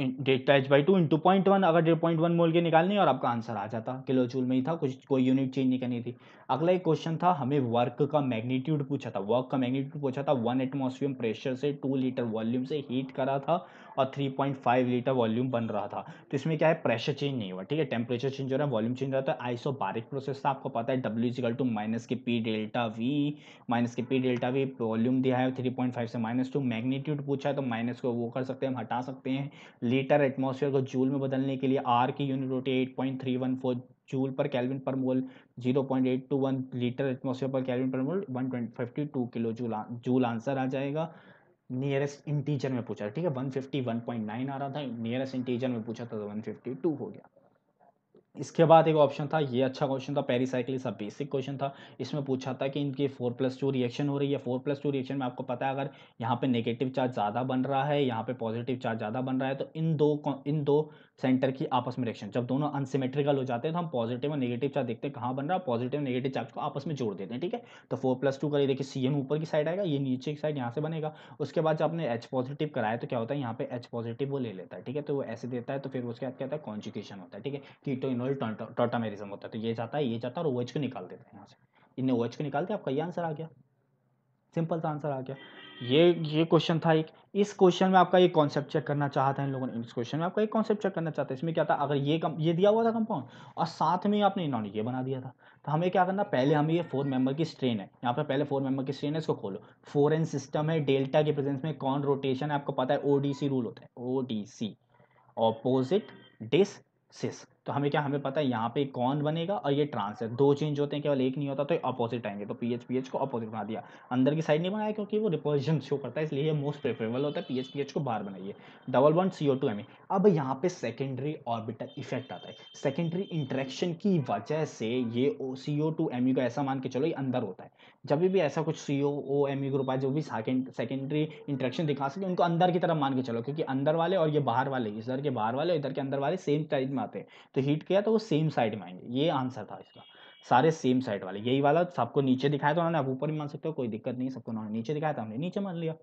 डेल्टा H/2 इंटू 0.1, अगर 0.1 मोल के निकालनी और आपका आंसर आ जाता, किलो जूल में ही था, कुछ कोई यूनिट चेंज नहीं करनी थी। अगला एक क्वेश्चन था, हमें वर्क का मैग्नीट्यूड पूछा था, वर्क का मैग्नीट्यूड पूछा था 1 एटमॉस्फेरिक प्रेशर से 2 लीटर वॉल्यूम से हीट करा था और 3.5 लीटर वॉल्यूम बन रहा था, तो इसमें क्या है, प्रेशर चेंज नहीं हुआ, ठीक है, टेम्परेचर चेंज हो रहा है, वॉल्यूम चेंज हो रहा था, आइसोबारिक प्रोसेस था, आपको पता है W= -P ∆V, -P ∆V, volume दिया है 3.5 से -2, मैग्नीट्यूड पूछा है तो माइनस को वो कर सकते हैं, हम हटा सकते हैं, लीटर एटमॉस्फेयर को जूल में बदलने के लिए आर की यूनिट होती है 8.314 जूल पर केल्विन पर मोल, 0.821 लीटर एटमॉस्फेयर पर केल्विन पर मोल, 152 किलो जूल आंसर आ जाएगा। नियरेस्ट इंटीजर में पूछा, ठीक है, 151.9 आ रहा था, नियरेस्ट इंटीजर में पूछा था तो 152 हो गया। इसके बाद एक ऑप्शन था, ये अच्छा क्वेश्चन था, पेरीसाइक्लिक सा बेसिक क्वेश्चन था, इसमें पूछा था कि इनकी 4+2 रिएक्शन हो रही है, 4+2 रिएक्शन में आपको पता है अगर यहाँ पे नेगेटिव चार्ज ज़्यादा बन रहा है, यहाँ पे पॉजिटिव चार्ज ज़्यादा बन रहा है, तो इन दो सेंटर की आपस में रिएक्शन, जब दोनों अनसिमेट्रिकल हो जाते हैं तो हम पॉजिटिव और नेगेटिव चार्ज देखते हैं कहाँ बन रहा है, पॉजिटिव नेगेटिव चार्ज को आपस में जोड़ देते हैं, ठीक है, तो 4+2 करिए, देखिए CN ऊपर की साइड आएगा, ये नीचे की साइड यहाँ से बनेगा। उसके बाद जब आपने H पॉजिटिव कराया तो क्या होता है, यहाँ पे H पॉजिटिव वो ले लेता है, ठीक है, तो वो ऐसे देता है, तो फिर उसके बाद क्या होता है, कॉन्जुगेशन होता है, ठीक है, कीटो इनोल टॉटोमेरिज्म होता है, तो ये जाता है, ये जाता है और OH को निकाल देता है, यहाँ से इनने OH को निकाल दिया, आपका ये आंसर आ गया, सिंपल सा आंसर आ गया। ये क्वेश्चन था एक, इस क्वेश्चन में आपका ये कॉन्सेप्ट चेक करना चाहा था इन लोगों ने, इस क्वेश्चन में आपका एक कॉन्सेप्ट चेक करना चाहता है। इसमें क्या था, अगर ये दिया हुआ था कंपाउंड और साथ में आपने इन्होंने ये बना दिया था, तो हमें क्या करना, पहले हमें ये 4 मेंबर की स्ट्रेन है, यहाँ पर पहले 4 मेंबर की स्ट्रेन है, इसको खोलो, 4N सिस्टम है, डेल्टा के प्रेजेंस में कौन रोटेशन है, आपको पता है ODC रूल होता है, ODC ऑपोजिट डिस सिस, तो हमें क्या, हमें पता है यहाँ पे कौन बनेगा और ये ट्रांस है, 2 चेंज होते हैं केवल, एक नहीं होता, तो अपोजिट आएंगे, तो PH को अपोजिट बना दिया, अंदर की साइड नहीं बनाया क्योंकि वो रिपल्जन शो करता है, इसलिए ये मोस्ट प्रेफरेबल होता है, PH को बाहर बनाइए, डबल बॉन्ड CO2ME। अब यहाँ पे सेकेंडरी ऑर्बिटल इफेक्ट आता है, सेकेंडरी इंट्रैक्शन की वजह से ये CO2ME को ऐसा मान के चलो ये अंदर होता है, जब भी ऐसा कुछ CO2ME ग्रुप आए, जो भी सेकेंडरी इंट्रैक्शन दिखा सके उनको अंदर की तरफ मान के चलो, क्योंकि अंदर वाले और ये बाहर वाले, इधर के बाहर वाले इधर के अंदर वाले सेम साइड में आते हैं, तो हीट किया तो वो सेम साइड में आएंगे, ये आंसर था इसका, सारे सेम साइड वाले, यही वाला सबको नीचे दिखाया था उन्होंने, आप ऊपर भी मान सकते हो, कोई दिक्कत नहीं, सबको उन्होंने नीचे दिखाया था, हमने नीचे मान लिया।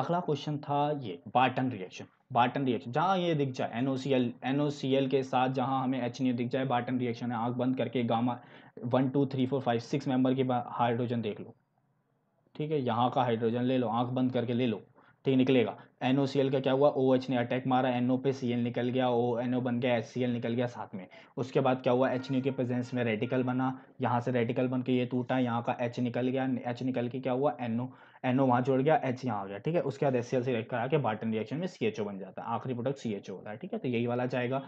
अगला क्वेश्चन था ये बार्टन रिएक्शन, जहाँ ये दिख जाए NOCl के साथ, जहाँ हमें H नहीं दिख जाए बार्टन रिएक्शन है, आँख बंद करके गामा 1 2 3 4 5 6 मेंबर की हाइड्रोजन देख लो, ठीक है, यहाँ का हाइड्रोजन ले लो, आँख बंद करके ले लो, ठीक निकलेगा। NOCl का क्या हुआ, OH ने अटैक मारा, NO पे CN निकल गया, NO बन गया, HCl निकल गया साथ में, उसके बाद क्या हुआ, HNO के प्रेजेंस में रेडिकल बना, यहाँ से रेडिकल बन के ये टूटा, यहाँ का H निकल गया, H निकल के क्या हुआ, NO वहाँ जोड़ गया, H यहाँ आ गया, ठीक है, उसके बाद HCl से रिएक्ट करा के बार्टन रिएक्शन में CHO बन जाता है, आखिरी प्रोडक्ट CHO होता है, ठीक है, तो यही वाला जाएगा।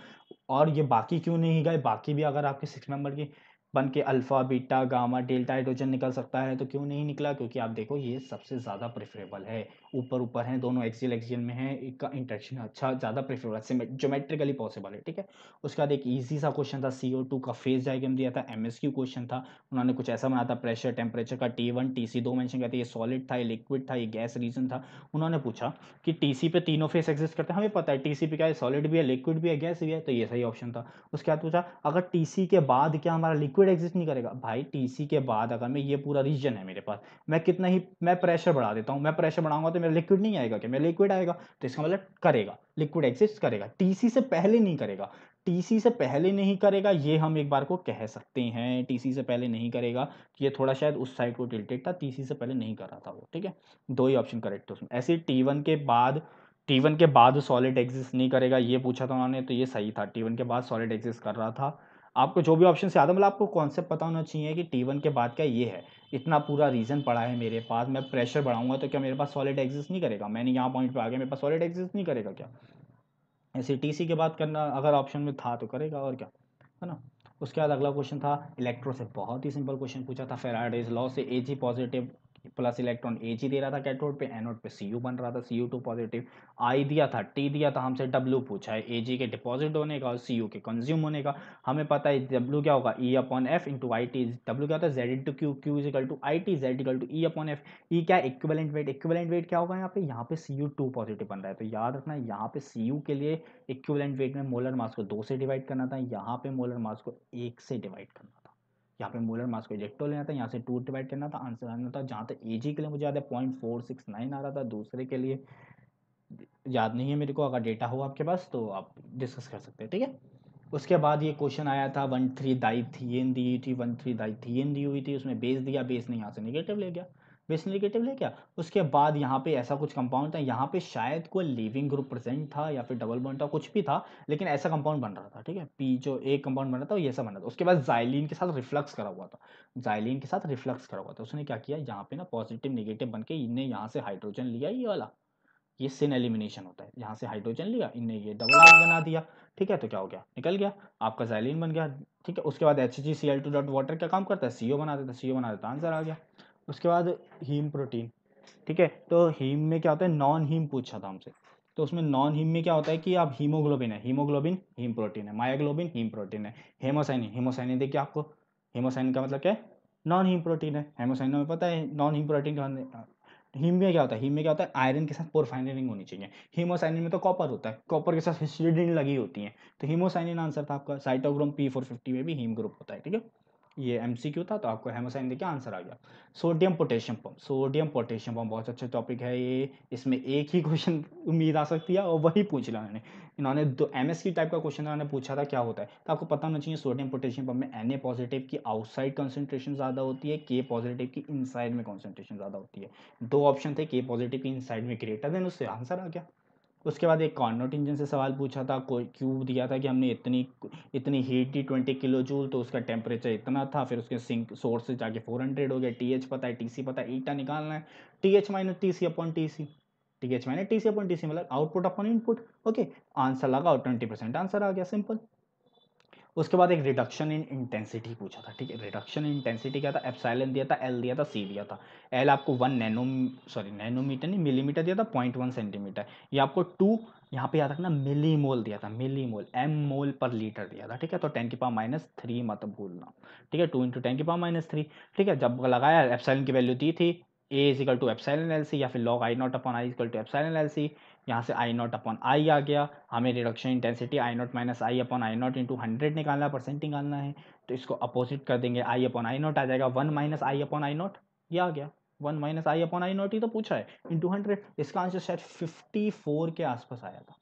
और ये बाकी क्यों नहीं गए, बाकी भी अगर आपके 6 मेंबर की बन के alpha beta gamma delta hydrogen निकल सकता है, तो क्यों नहीं निकला, क्योंकि आप देखो ये सबसे ज़्यादा प्रेफरेबल है, ऊपर हैं, दोनों एक्सियल में हैं, इनका इंट्रैक्शन अच्छा ज़्यादा प्रेफरेबल है, ज्योमेट्रिकली पॉसिबल है, ठीक है। उसके बाद एक ईजी सा क्वेश्चन था, CO2 का फेज डायग्राम दिया था, MSQ क्वेश्चन था, उन्होंने कुछ ऐसा बनाया था, प्रेशर टेम्परेचर का T1 TC 2 मैंशन किया था, ये सॉलिड था, ये लिक्विड था, ये गैस रीजन था। उन्होंने पूछा कि TC पे तीनों फेस एग्जिस्ट करते हैं, हमें पता है TC पे क्या है, सॉलिड भी है, लिक्विड भी है, गैस भी है, तो ये सही ऑप्शन था। उसके बाद पूछा अगर TC के बाद क्या हमारा एग्जिस्ट नहीं करेगा, भाई TC के बाद अगर मैं ये पूरा रीजन है मेरे पास, मैं कितना ही मैं प्रेशर बढ़ा देता हूं, मैं प्रेशर बढ़ाऊंगा तो मेरा लिक्विड नहीं आएगा, क्या मेरा लिक्विड आएगा, तो इसका मतलब करेगा, लिक्विड एग्जिस्ट करेगा, TC से पहले नहीं करेगा, टीसी से पहले नहीं करेगा, ये हम एक बार को कह सकते हैं, टीसी से पहले नहीं करेगा, ये थोड़ा शायद उस साइड को टिल्टेड था, टीसी से पहले नहीं कर रहा था वो, ठीक है, दो ही ऑप्शन करेक्ट थे उसमें। ऐसे टी वन के बाद सॉलिड एग्जिस्ट नहीं करेगा, ये पूछा था उन्होंने, तो ये सही था, टी वन के बाद सॉलिड एग्जिस्ट कर रहा था। आपको जो भी ऑप्शन से याद, मतलब आपको कॉन्सेप्ट पता होना चाहिए कि टी वन के बाद क्या ये है, इतना पूरा रीज़न पड़ा है मेरे पास, मैं प्रेशर बढ़ाऊंगा तो क्या मेरे पास सॉलिड एग्जिस्ट नहीं करेगा, मैंने यहाँ पॉइंट पे आ गया, मेरे पास सॉलिड एग्जिस्ट नहीं करेगा क्या, ऐसे टीसी के बाद करना अगर ऑप्शन में था तो करेगा, और क्या है ना। उसके बाद अगला क्वेश्चन था इलेक्ट्रो से, बहुत ही सिंपल क्वेश्चन पूछा था, फेराडेज लॉ से A G positive plus electron A G दे रहा था कैथोड पे, एनोड पे सी यू बन रहा था, C U two positive, I दिया था, टी दिया था, हमसे डब्ल्यू पूछा है, ए जी के डिपॉजिट होने का और सी यू के कंज्यूम होने का। हमें पता है डब्ल्यू क्या होगा, E upon F into I T, W क्या होता है Z into Q, Q equal to I T, Z equal to E upon F, E क्या इक्विवेलेंट वेट, इक्विवेलेंट वेट क्या होगा यहाँ पे, यहाँ पे सी यू टू पॉजिटिव बन रहा है, तो याद रखना यहाँ पे सी यू के लिए इक्विवेलेंट वेट में मोलर मास को 2 से डिवाइड करना था, यहाँ पे मोलर मास को 1 से डिवाइड करना था, यहाँ पे मोलर मास को इजेक्टो लेना था, यहाँ से 2 डिवाइड करना था, आंसर आना था। जहाँ तक एजी के लिए मुझे याद है 0.469 आ रहा था, दूसरे के लिए याद नहीं है मेरे को, अगर डेटा हो आपके पास तो आप डिस्कस कर सकते हैं, ठीक है। उसके बाद ये क्वेश्चन आया था 1,3-डाइथियन दी हुई थी, 1,3-डाइथियन दी हुई थी, उसमें बेस दिया, बेस ने यहाँ से निगेटिव ले गया, बेस निगेटिव ले गया। उसके बाद यहाँ पे ऐसा कुछ कंपाउंड था, यहाँ पे शायद कोई लिविंग ग्रुप प्रेजेंट था या फिर डबल बॉन्ड था, कुछ भी था, लेकिन ऐसा कंपाउंड बन रहा था, ठीक है, पी जो एक कंपाउंड बन रहा था ये सब बन रहा था। उसके बाद जाइलिन के साथ रिफ्लक्स करा हुआ था, जाइलिन के साथ रिफ्लक्स करा हुआ था, उसने क्या किया यहाँ पे ना पॉजिटिव निगेटिव बन के इनने यहाँ से हाइड्रोजन लिया, ये वाला ये सिन एलिमिनेशन होता है, यहाँ से हाइड्रोजन लिया, इनने ये डबल बॉन्ड बना दिया, ठीक है, तो क्या हो गया निकल गया आपका जाइलिन बन गया, ठीक है। उसके बाद HgCl2 डॉट वाटर क्या काम करता है, CO बना देता है, CO बना देता है, आंसर आ गया। उसके बाद हीम प्रोटीन, ठीक है, तो हीम में क्या होता है, नॉन हीम पूछा था हमसे, तो उसमें नॉन हीम में क्या होता है कि आप हीमोग्लोबिन है, हीमोग्लोबिन हीम प्रोटीन है, मायोग्लोबिन हीम प्रोटीन है, हेमोसाइनिन, हेमोसाइनिन देखिए आपको, हेमोसाइनिन का मतलब क्या है, नॉन हीम प्रोटीन है, हेमोसाइनिन में पता है नॉन हीम प्रोटीन का। हीम में क्या होता है, हीम में क्या होता है, आयरन के साथ पोरफाइरिंग होनी चाहिए, हीमोसाइनिन में तो कॉपर होता है, कॉपर के साथ हिस्टिडीन लगी होती है, तो हीमोसाइनिन आंसर था आपका। साइटोक्रोम P450 में भी हीम ग्रुप होता है, ठीक है, ये MCQ था, तो आपको हेमोसाइन देखिए आंसर आ गया। Sodium potassium pump, sodium potassium pump बहुत अच्छा टॉपिक है ये, इसमें एक ही क्वेश्चन उम्मीद आ सकती है और वही पूछ लिया इन्होंने, इन्होंने दो MSQ टाइप का क्वेश्चन इन्होंने पूछा था, क्या होता है तो आपको पता होना चाहिए। सोडियम पोटेशियम पंप में Na पॉजिटिव की आउटसाइड कॉन्सेंट्रेशन ज़्यादा होती है, K पॉजिटिव की इनसाइड में कॉन्सेंट्रेशन ज़्यादा होती है, दो ऑप्शन थे, K पॉजिटिव की इनसाइड में ग्रेटर देन, उससे आंसर आ गया। उसके बाद एक कॉन्टिंजेंट से सवाल पूछा था, कोई क्यू दिया था कि हमने इतनी हीट दी 20 किलो जूल, तो उसका टेम्परेचर इतना था, फिर उसके सिंक सोर्स से जाके 400 हो गया, TH पता है, TC पता है, ईटा निकालना है, TH minus TC upon TC मतलब output upon input, okay, answer लगा 20%, आंसर आ गया, सिंपल। उसके बाद एक रिडक्शन इन इंटेंसिटी पूछा था, ठीक है, रिडक्शन इन इंटेंसिटी क्या था, एप्सिलॉन दिया था, L दिया था, C दिया था, L आपको 1 मिलीमीटर दिया था, 0.1 सेंटीमीटर, ये आपको 2 यहाँ पे याद रखना मिलीमोल दिया था, मिलीमोल मोल पर लीटर दिया था, ठीक है, तो 10⁻³ मत भूलना, ठीक है, 2 × 10⁻³ ठीक है। जब लगाया एप्सिलॉन की वैल्यू दी थी A = एप्सिलॉन LC या फिर log I0/I = एप्सिलॉन LC, यहाँ से I0/I आ गया, हमें रिडक्शन इंटेंसिटी I0 - I/I0 × 100 निकालना, परसेंट निकालना है, तो इसको अपोजिट कर देंगे, I/I0 आ जाएगा 1 - I/I0, ये आ गया 1 - I/I0 ही तो पूछा है, × 100, इसका आंसर शायद 54 के आसपास आया था,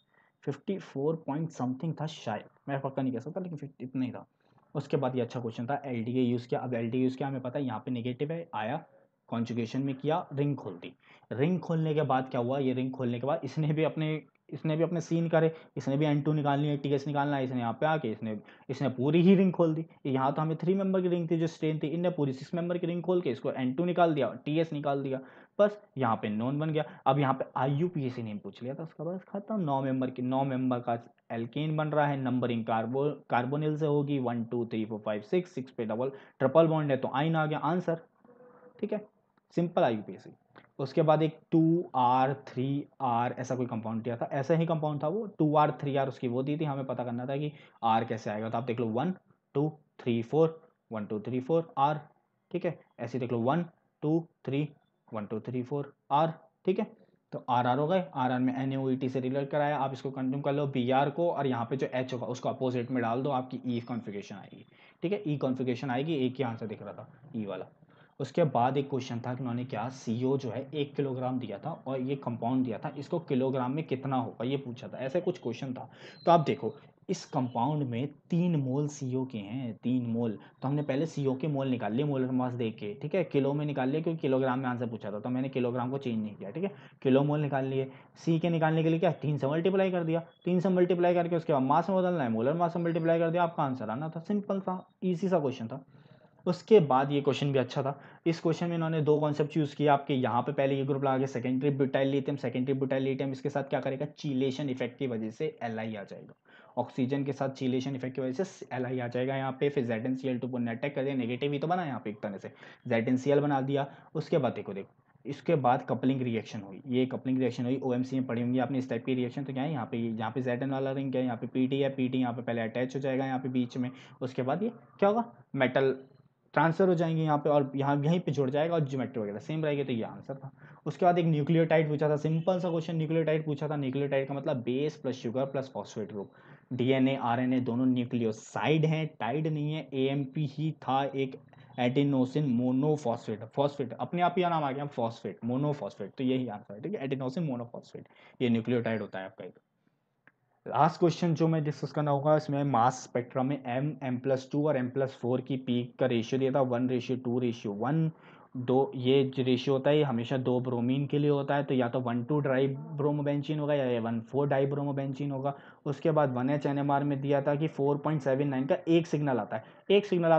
54 पॉइंट समथिंग था शायद, मैं पक्का नहीं कह सकता लेकिन इतना ही था। उसके बाद ये अच्छा क्वेश्चन था, LDA यूज़ किया, अब LDA यूज़ किया हमें पता है, यहाँ पे नेगेटिव है आया, कॉन्जुगेशन में किया, रिंग खोल दी, रिंग खोलने के बाद क्या हुआ, ये रिंग खोलने के बाद इसने भी अपने सीन करे, इसने भी N2 निकालनी है, TS निकालना है, इसने यहाँ पे आके इसने पूरी ही रिंग खोल दी, यहाँ तो हमें 3 मेंबर की रिंग थी जो स्ट्रेन थी, इनने पूरी 6 मेंबर की रिंग खोल के इसको N2 निकाल दिया, TS निकाल दिया, बस यहाँ पे नॉन बन गया। अब यहाँ पे IUPAC नेम पूछ लिया था, उसका बस खत्म, 9 मेंबर का एल्केन बन रहा है, नंबरिंग कार्बोनिल से होगी, 1 2 3 4 5 6 पे ट्रिपल बॉन्ड है तो आइन आ गया, आंसर, ठीक है, सिंपल IUPAC। उसके बाद एक 2R3R ऐसा कोई कंपाउंड दिया था, ऐसा ही कंपाउंड था वो, 2R3R उसकी वो दी थी, हमें पता करना था कि R कैसे आएगा, तो आप देख लो 1 2 3 4 1 2 3 4 R, ठीक है, ऐसे देख लो 1 2 3 1 2 3 4 R, ठीक है, तो RR हो गए, RR में NaOET से रिलेट कराया, आप इसको कंज्यूम कर लो BR को, और यहाँ पे जो H होगा उसको अपोजिट में डाल दो, आपकी E कॉन्फिगरेशन आएगी, ठीक है, E कॉन्फिगरेशन आएगी, एक ही आंसर दिख रहा था E वाला। उसके बाद एक क्वेश्चन था कि उन्होंने क्या CO जो है 1 किलोग्राम दिया था और ये कंपाउंड दिया था, इसको किलोग्राम में कितना होगा ये पूछा था, ऐसा कुछ क्वेश्चन था। तो आप देखो इस कंपाउंड में 3 मोल CO के हैं, 3 मोल। तो हमने पहले CO के मोल निकाल लिए मोलर मास देख के, ठीक है। किलो में निकाल लिए क्योंकि किलोग्राम में आंसर पूछा था, तो मैंने किलोग्राम को चेंज नहीं किया, ठीक है। किलो मोल निकाल लिए। C के निकालने के लिए क्या 3 से मल्टीप्लाई कर दिया, 3 से मल्टीप्लाई करके उसके बाद मास में बदलना है, मोलर मास से मल्टीप्लाई कर दिया, आपका आंसर आना था। सिंपल था, ईजी सा क्वेश्चन था। उसके बाद ये क्वेश्चन भी अच्छा था। इस क्वेश्चन में इन्होंने 2 कॉन्सेप्ट यूज़ किए आपके। यहाँ पे पहले ये ग्रुप लगा के secondary butyl lithium, secondary butyl lithium इसके साथ क्या करेगा, चीलेशन इफेक्ट की वजह से Li आ जाएगा। ऑक्सीजन के साथ चीलेशन इफेक्ट की वजह से Li आ जाएगा यहाँ पे। फिर ZnCl2 पुनः अटैक कर दिया, नेगेटिव ही तो बना यहाँ पे एक तरह से, ZnCl बना दिया। उसके बाद देखो इसके बाद कपलिंग रिएक्शन हुई, ये कपलिंग रिएक्शन हुई। OMC में पढ़ी होंगी आपने इस टाइप की रिएक्शन। तो क्या है यहाँ पे, यहाँ पे ZN वाला रिंग है, यहाँ पे PT है, PT यहाँ पे पहले अटैच हो जाएगा यहाँ पे बीच में। उसके बाद ये क्या होगा, मेटल ट्रांसफर हो जाएंगे यहाँ पे और यहाँ यहीं पे जुड़ जाएगा और ज्योमेट्री वगैरह सेम रहेगी। तो ये आंसर था। उसके बाद एक न्यूक्लियोटाइड पूछा था, सिंपल सा क्वेश्चन न्यूक्लियोटाइड पूछा था। न्यूक्लियोटाइड का मतलब base plus sugar plus phosphate group. DNA RNA दोनों न्यूक्लियोसाइड हैं, टाइड नहीं है। AMP ही था एक, एडिनोसिन मोनोफॉस्फेट, फॉस्फेट अपने आप ही नाम आ गया, फॉस्फेट मोनोफॉस्फेट, तो यही आंसर है, ठीक है। एडिनोसिन मोनोफॉस्फेट ये न्यूक्लियोटाइड होता है आपका। एक लास्ट क्वेश्चन जो मैं डिस्कस करना होगा इसमें मास स्पेक्ट्रम में M+2 और M+4 की पीक का रेशियो दिया था 1:2:1। दो ये रेशियो होता है, ये हमेशा 2 ब्रोमीन के लिए होता है। तो या तो 1,2 डाइब्रोमोबेंजीन होगा या 1,4 डाइब्रोमोबेंजीन होगा। उसके बाद 1HNMR में दिया था कि 4.79 का एक सिग्नल आता है,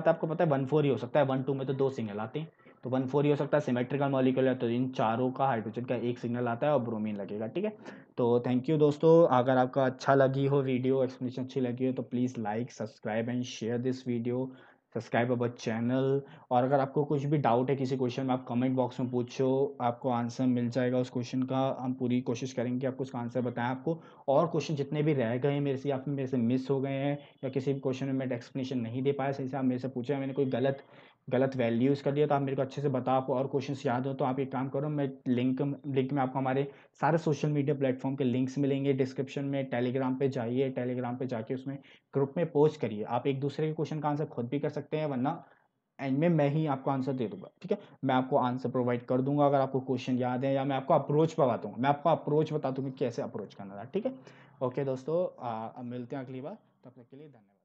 आपको पता है 1,4 ही हो सकता है, 1,2 में तो 2 सिग्नल आते हैं, तो 1,4 ही हो सकता है। सिमेट्रिकल मॉलिक्यूल है तो इन चारों का हाइड्रोजन का एक सिग्नल आता है और ब्रोमीन लगेगा, ठीक है। तो थैंक यू दोस्तों, अगर आपका अच्छा लगी हो वीडियो, एक्सप्लेनेशन अच्छी लगी हो तो please like subscribe and share this video, subscribe our channel. और अगर आपको कुछ भी डाउट है किसी क्वेश्चन में, आप कमेंट बॉक्स में पूछो, आपको आंसर मिल जाएगा उस क्वेश्चन का। हम पूरी कोशिश करेंगे कि आपको उसका आंसर बताएं आपको। और क्वेश्चन जितने भी रह गए हैं मेरे से, आप मेरे से मिस हो गए हैं या किसी भी क्वेश्चन में मैं एक्सप्लेनेशन नहीं दे पाया सही से, आप मेरे से पूछे, मैंने कोई गलत वैल्यूज़ कर दिया, तो आप मेरे को अच्छे से बताओ। आपको और क्वेश्चन याद हो तो आप एक काम करो, मैं लिंक में आपको हमारे सारे सोशल मीडिया प्लेटफॉर्म के लिंक्स मिलेंगे डिस्क्रिप्शन में। टेलीग्राम पे जाइए, टेलीग्राम पे जाके उसमें ग्रुप में पोस्ट करिए। आप एक दूसरे के क्वेश्चन का आंसर खुद भी कर सकते हैं, वरना एंड में मैं ही आपको आंसर दे दूंगा, ठीक है। मैं आपको आंसर प्रोवाइड कर दूंगा अगर आपको क्वेश्चन याद है, या मैं आपको अप्रोच बता दूंगा, कैसे अप्रोच करना था, ठीक है। ओके दोस्तों, मिलते हैं अगली बार, तब तक के लिए धन्यवाद।